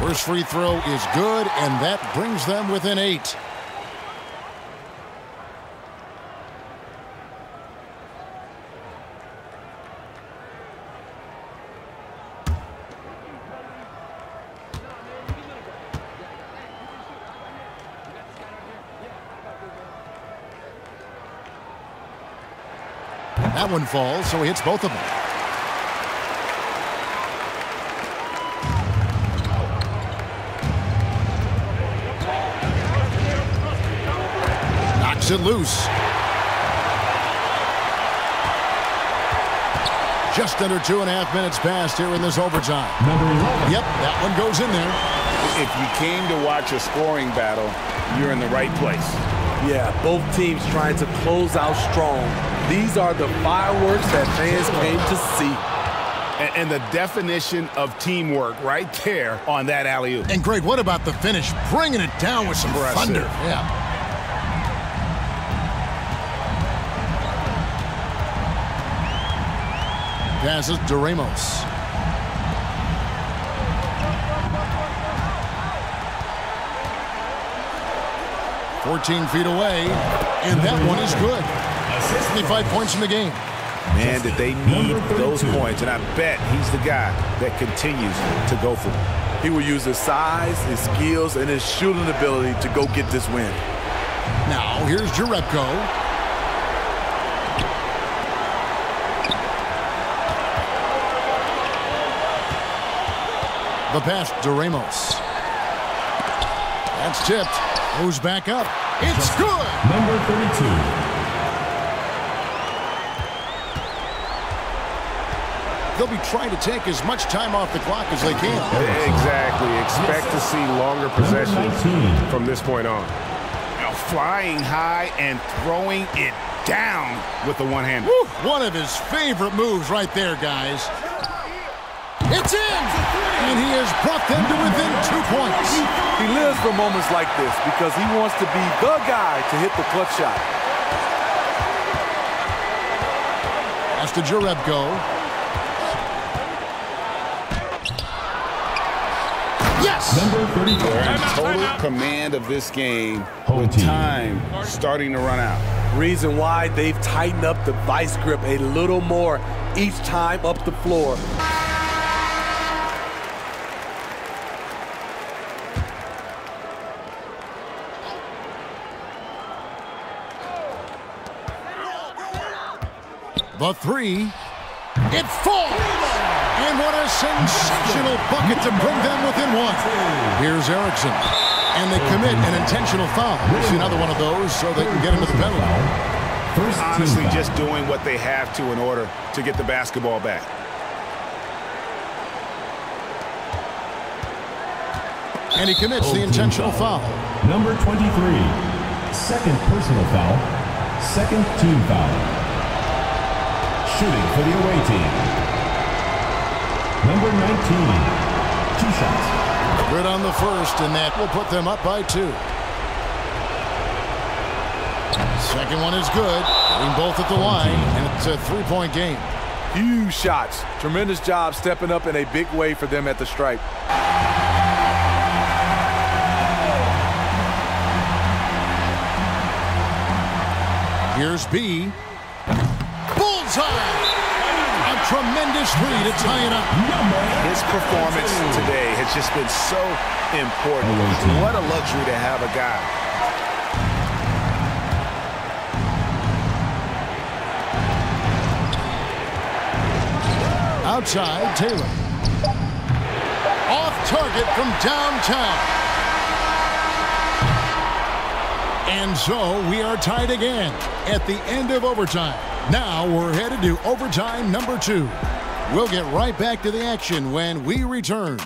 First free throw is good, and that brings them within eight. That one falls, so he hits both of them. It loose. Just under two and a half minutes passed here in this overtime. Yep, that one goes in there. If you came to watch a scoring battle, you're in the right place. Yeah, both teams trying to close out strong. These are the fireworks that fans came to see. And the definition of teamwork right there on that alley-oop. And Greg, what about the finish? Bringing it down with some thunder. Yeah. Passes to Ramos. fourteen feet away, and that one is good. sixty-five points in the game. Man, did they need those points, and I bet he's the guy that continues to go for it. He will use his size, his skills, and his shooting ability to go get this win. Now, here's Jerebko. The pass to Ramos. That's tipped. Goes back up. It's good. Number thirty-two. They'll be trying to take as much time off the clock as they can. Exactly. Expect to see longer possessions from this point on. Now flying high and throwing it down with the one-hand. One of his favorite moves right there, guys. It's in! And he has brought them to within two points. He lives for moments like this because he wants to be the guy to hit the clutch shot. That's to Jerebko. Yes! Number thirty-four. They're in total command of this game with time starting to run out. Reason why they've tightened up the vice grip a little more each time up the floor. The three, it falls, and what a sensational bucket to bring them within one. Here's Eriksson, and they commit an intentional foul. We'll see another one of those so they can get into the penalty. Honestly, just doing what they have to in order to get the basketball back. And he commits the intentional foul. Number twenty-three, second personal foul, second team foul. Shooting for the away team. Number nineteen. Two shots. Good on the first, and that will put them up by two. Second one is good. Hitting both at the line, and it's a three-point game. Huge shots. Tremendous job stepping up in a big way for them at the stripe. Here's B. A tremendous three to tie it up. His performance today has just been so important. What a luxury to have a guy. Outside, Taylor. Off target from downtown. And so we are tied again at the end of overtime. Now we're headed to overtime number two. We'll get right back to the action when we return.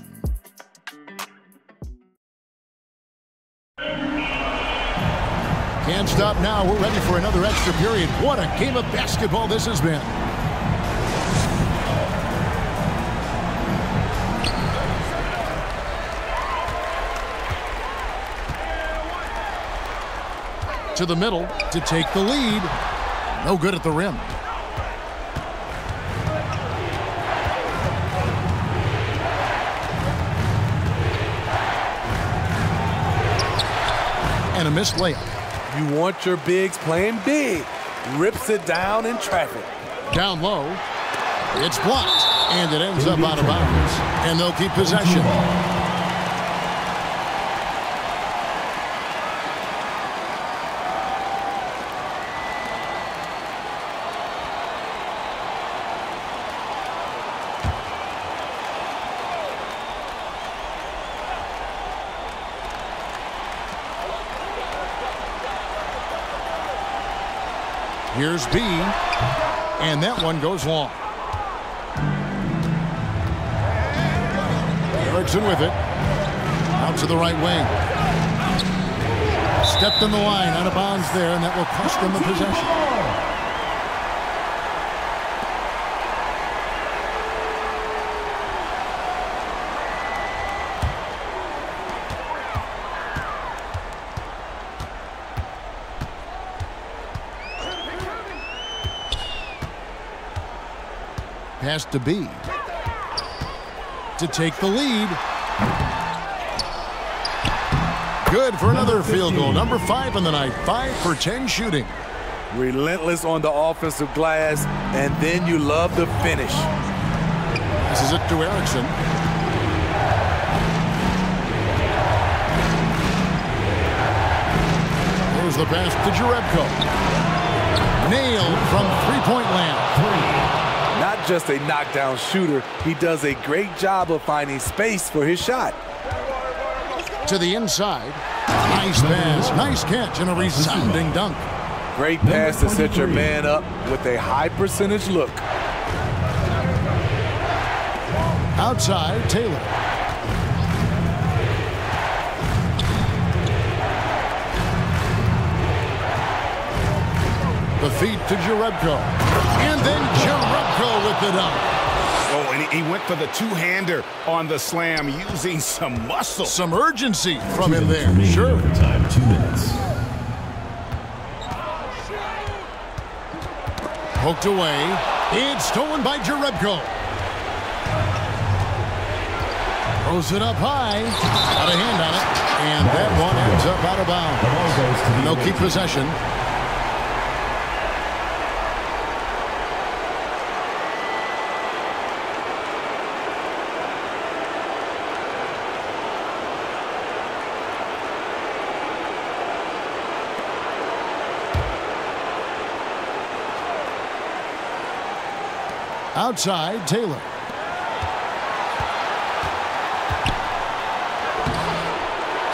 Can't stop now. We're ready for another extra period. What a game of basketball this has been. To the middle to take the lead. No good at the rim. And a missed layup. You want your bigs playing big. Rips it down in traffic. Down low. It's blocked. And it ends up out of bounds. And they'll keep possession. Here's B, and that one goes long. Eriksson with it. Out to the right wing. Stepped in the line, out of bounds there, and that will cost them the possession. Has to be to take the lead. Good for another field goal. Number five on the night. five for ten shooting. Relentless on the offensive glass, and then you love the finish. This is it to Eriksson. Here's the pass to Jerebko. Nailed from three-point land. Three. Not just a knockdown shooter, he does a great job of finding space for his shot. To the inside. Nice pass, nice catch, and a resounding dunk. Great pass to set your man up with a high percentage look. Outside, Taylor. The feed to Jerebko. And then Jerebko with the dunk. Oh, and he went for the two-hander on the slam, using some muscle. Some urgency from two him there. Sure. Time, two minutes. Poked away. It's stolen by Jerebko. Throws it up high. Got a hand on it. And that one ends up out of bounds. They'll keep possession. Outside, Taylor.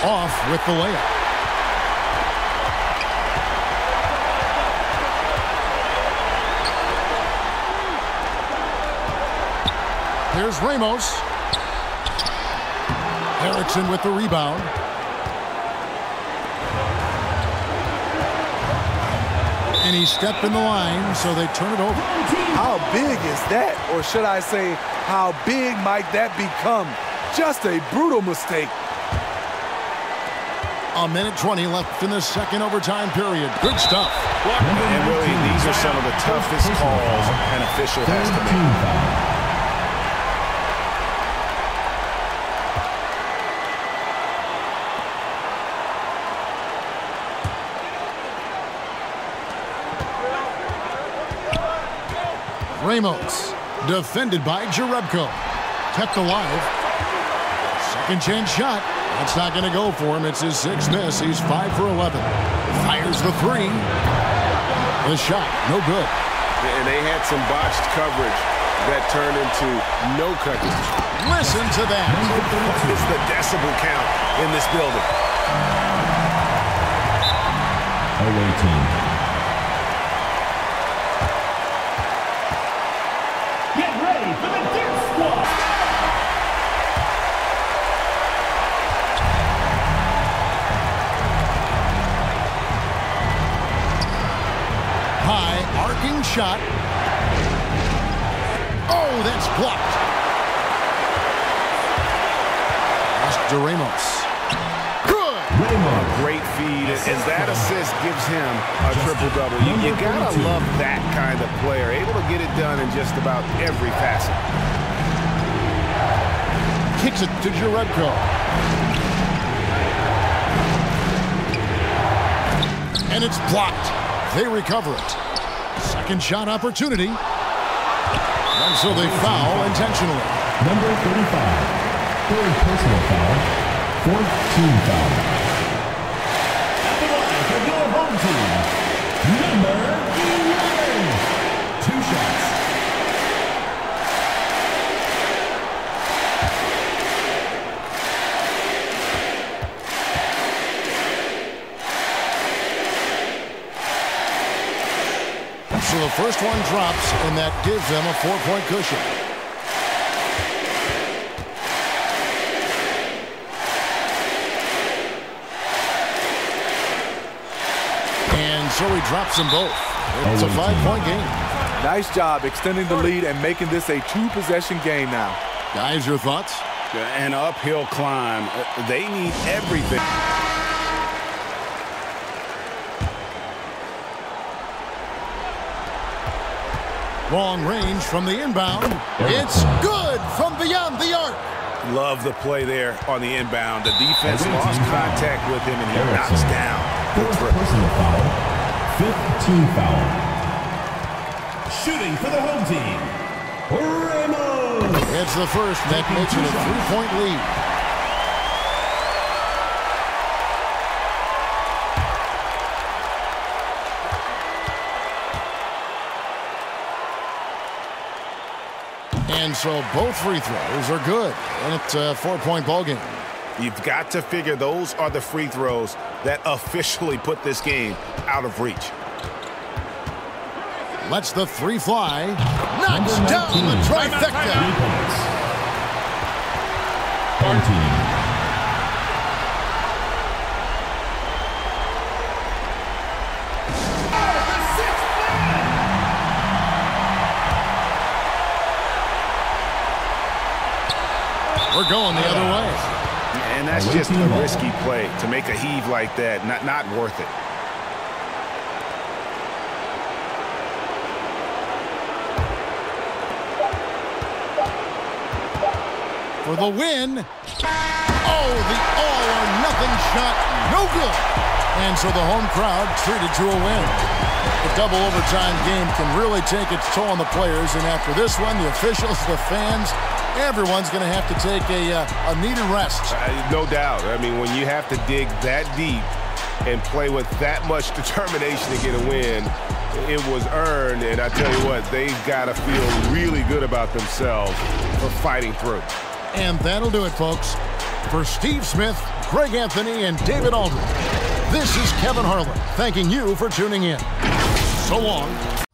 Off with the layup. Here's Ramos. Eriksson with the rebound. And he stepped in the line, so they turn it over. How big is that? Or should I say, how big might that become? Just a brutal mistake. A minute twenty left in the second overtime period. Good stuff. And really, these are some of the toughest calls an official has to make. Ramos, defended by Jerebko. Kept alive. Second chance shot. That's not going to go for him. It's his sixth miss. He's five for eleven. Fires the three. The shot, no good. And they had some botched coverage that turned into no coverage. Listen to that. It's the decibel count in this building. Away team. high, arcing shot. Oh, that's blocked. That's Ramos. Great feed, as that assist gives him a triple-double. You, you gotta love that kind of player, able to get it done in just about every passing. Kicks it to Jerebko. And it's blocked. They recover it. Second shot opportunity. And so they foul intentionally. Number thirty-five. Third personal foul. Fourth team foul. Number eleven. Two shots. So the first one drops, and that gives them a four-point cushion. So he drops them both. It's a five-point game. Nice job extending the lead and making this a two-possession game now. Guys, your thoughts? Yeah, an uphill climb. They need everything. Long range from the inbound. It's good from beyond the arc. Love the play there on the inbound. The defense lost contact with him, and he knocks down the triple. Fifth team foul. Shooting for the home team. Ramos. It's the first. That makes it a three-point lead. And so both free throws are good. And it's a four-point ball game. You've got to figure those are the free throws that officially put this game out of reach. Let's the three fly. Knocks down the trifecta. We're going the other way. And that's just a risky play to make a heave like that. Not, not worth it. For the win. Oh, the all-or-nothing shot. No good. And so the home crowd treated to a win. The double overtime game can really take its toll on the players. And after this one, the officials, the fans, everyone's going to have to take a, uh, a needed rest. Uh, no doubt. I mean, when you have to dig that deep and play with that much determination to get a win, it was earned. And I tell you what, they've got to feel really good about themselves for fighting through. And that'll do it, folks. For Steve Smith, Greg Anthony, and David Aldridge, this is Kevin Harlan thanking you for tuning in. So long.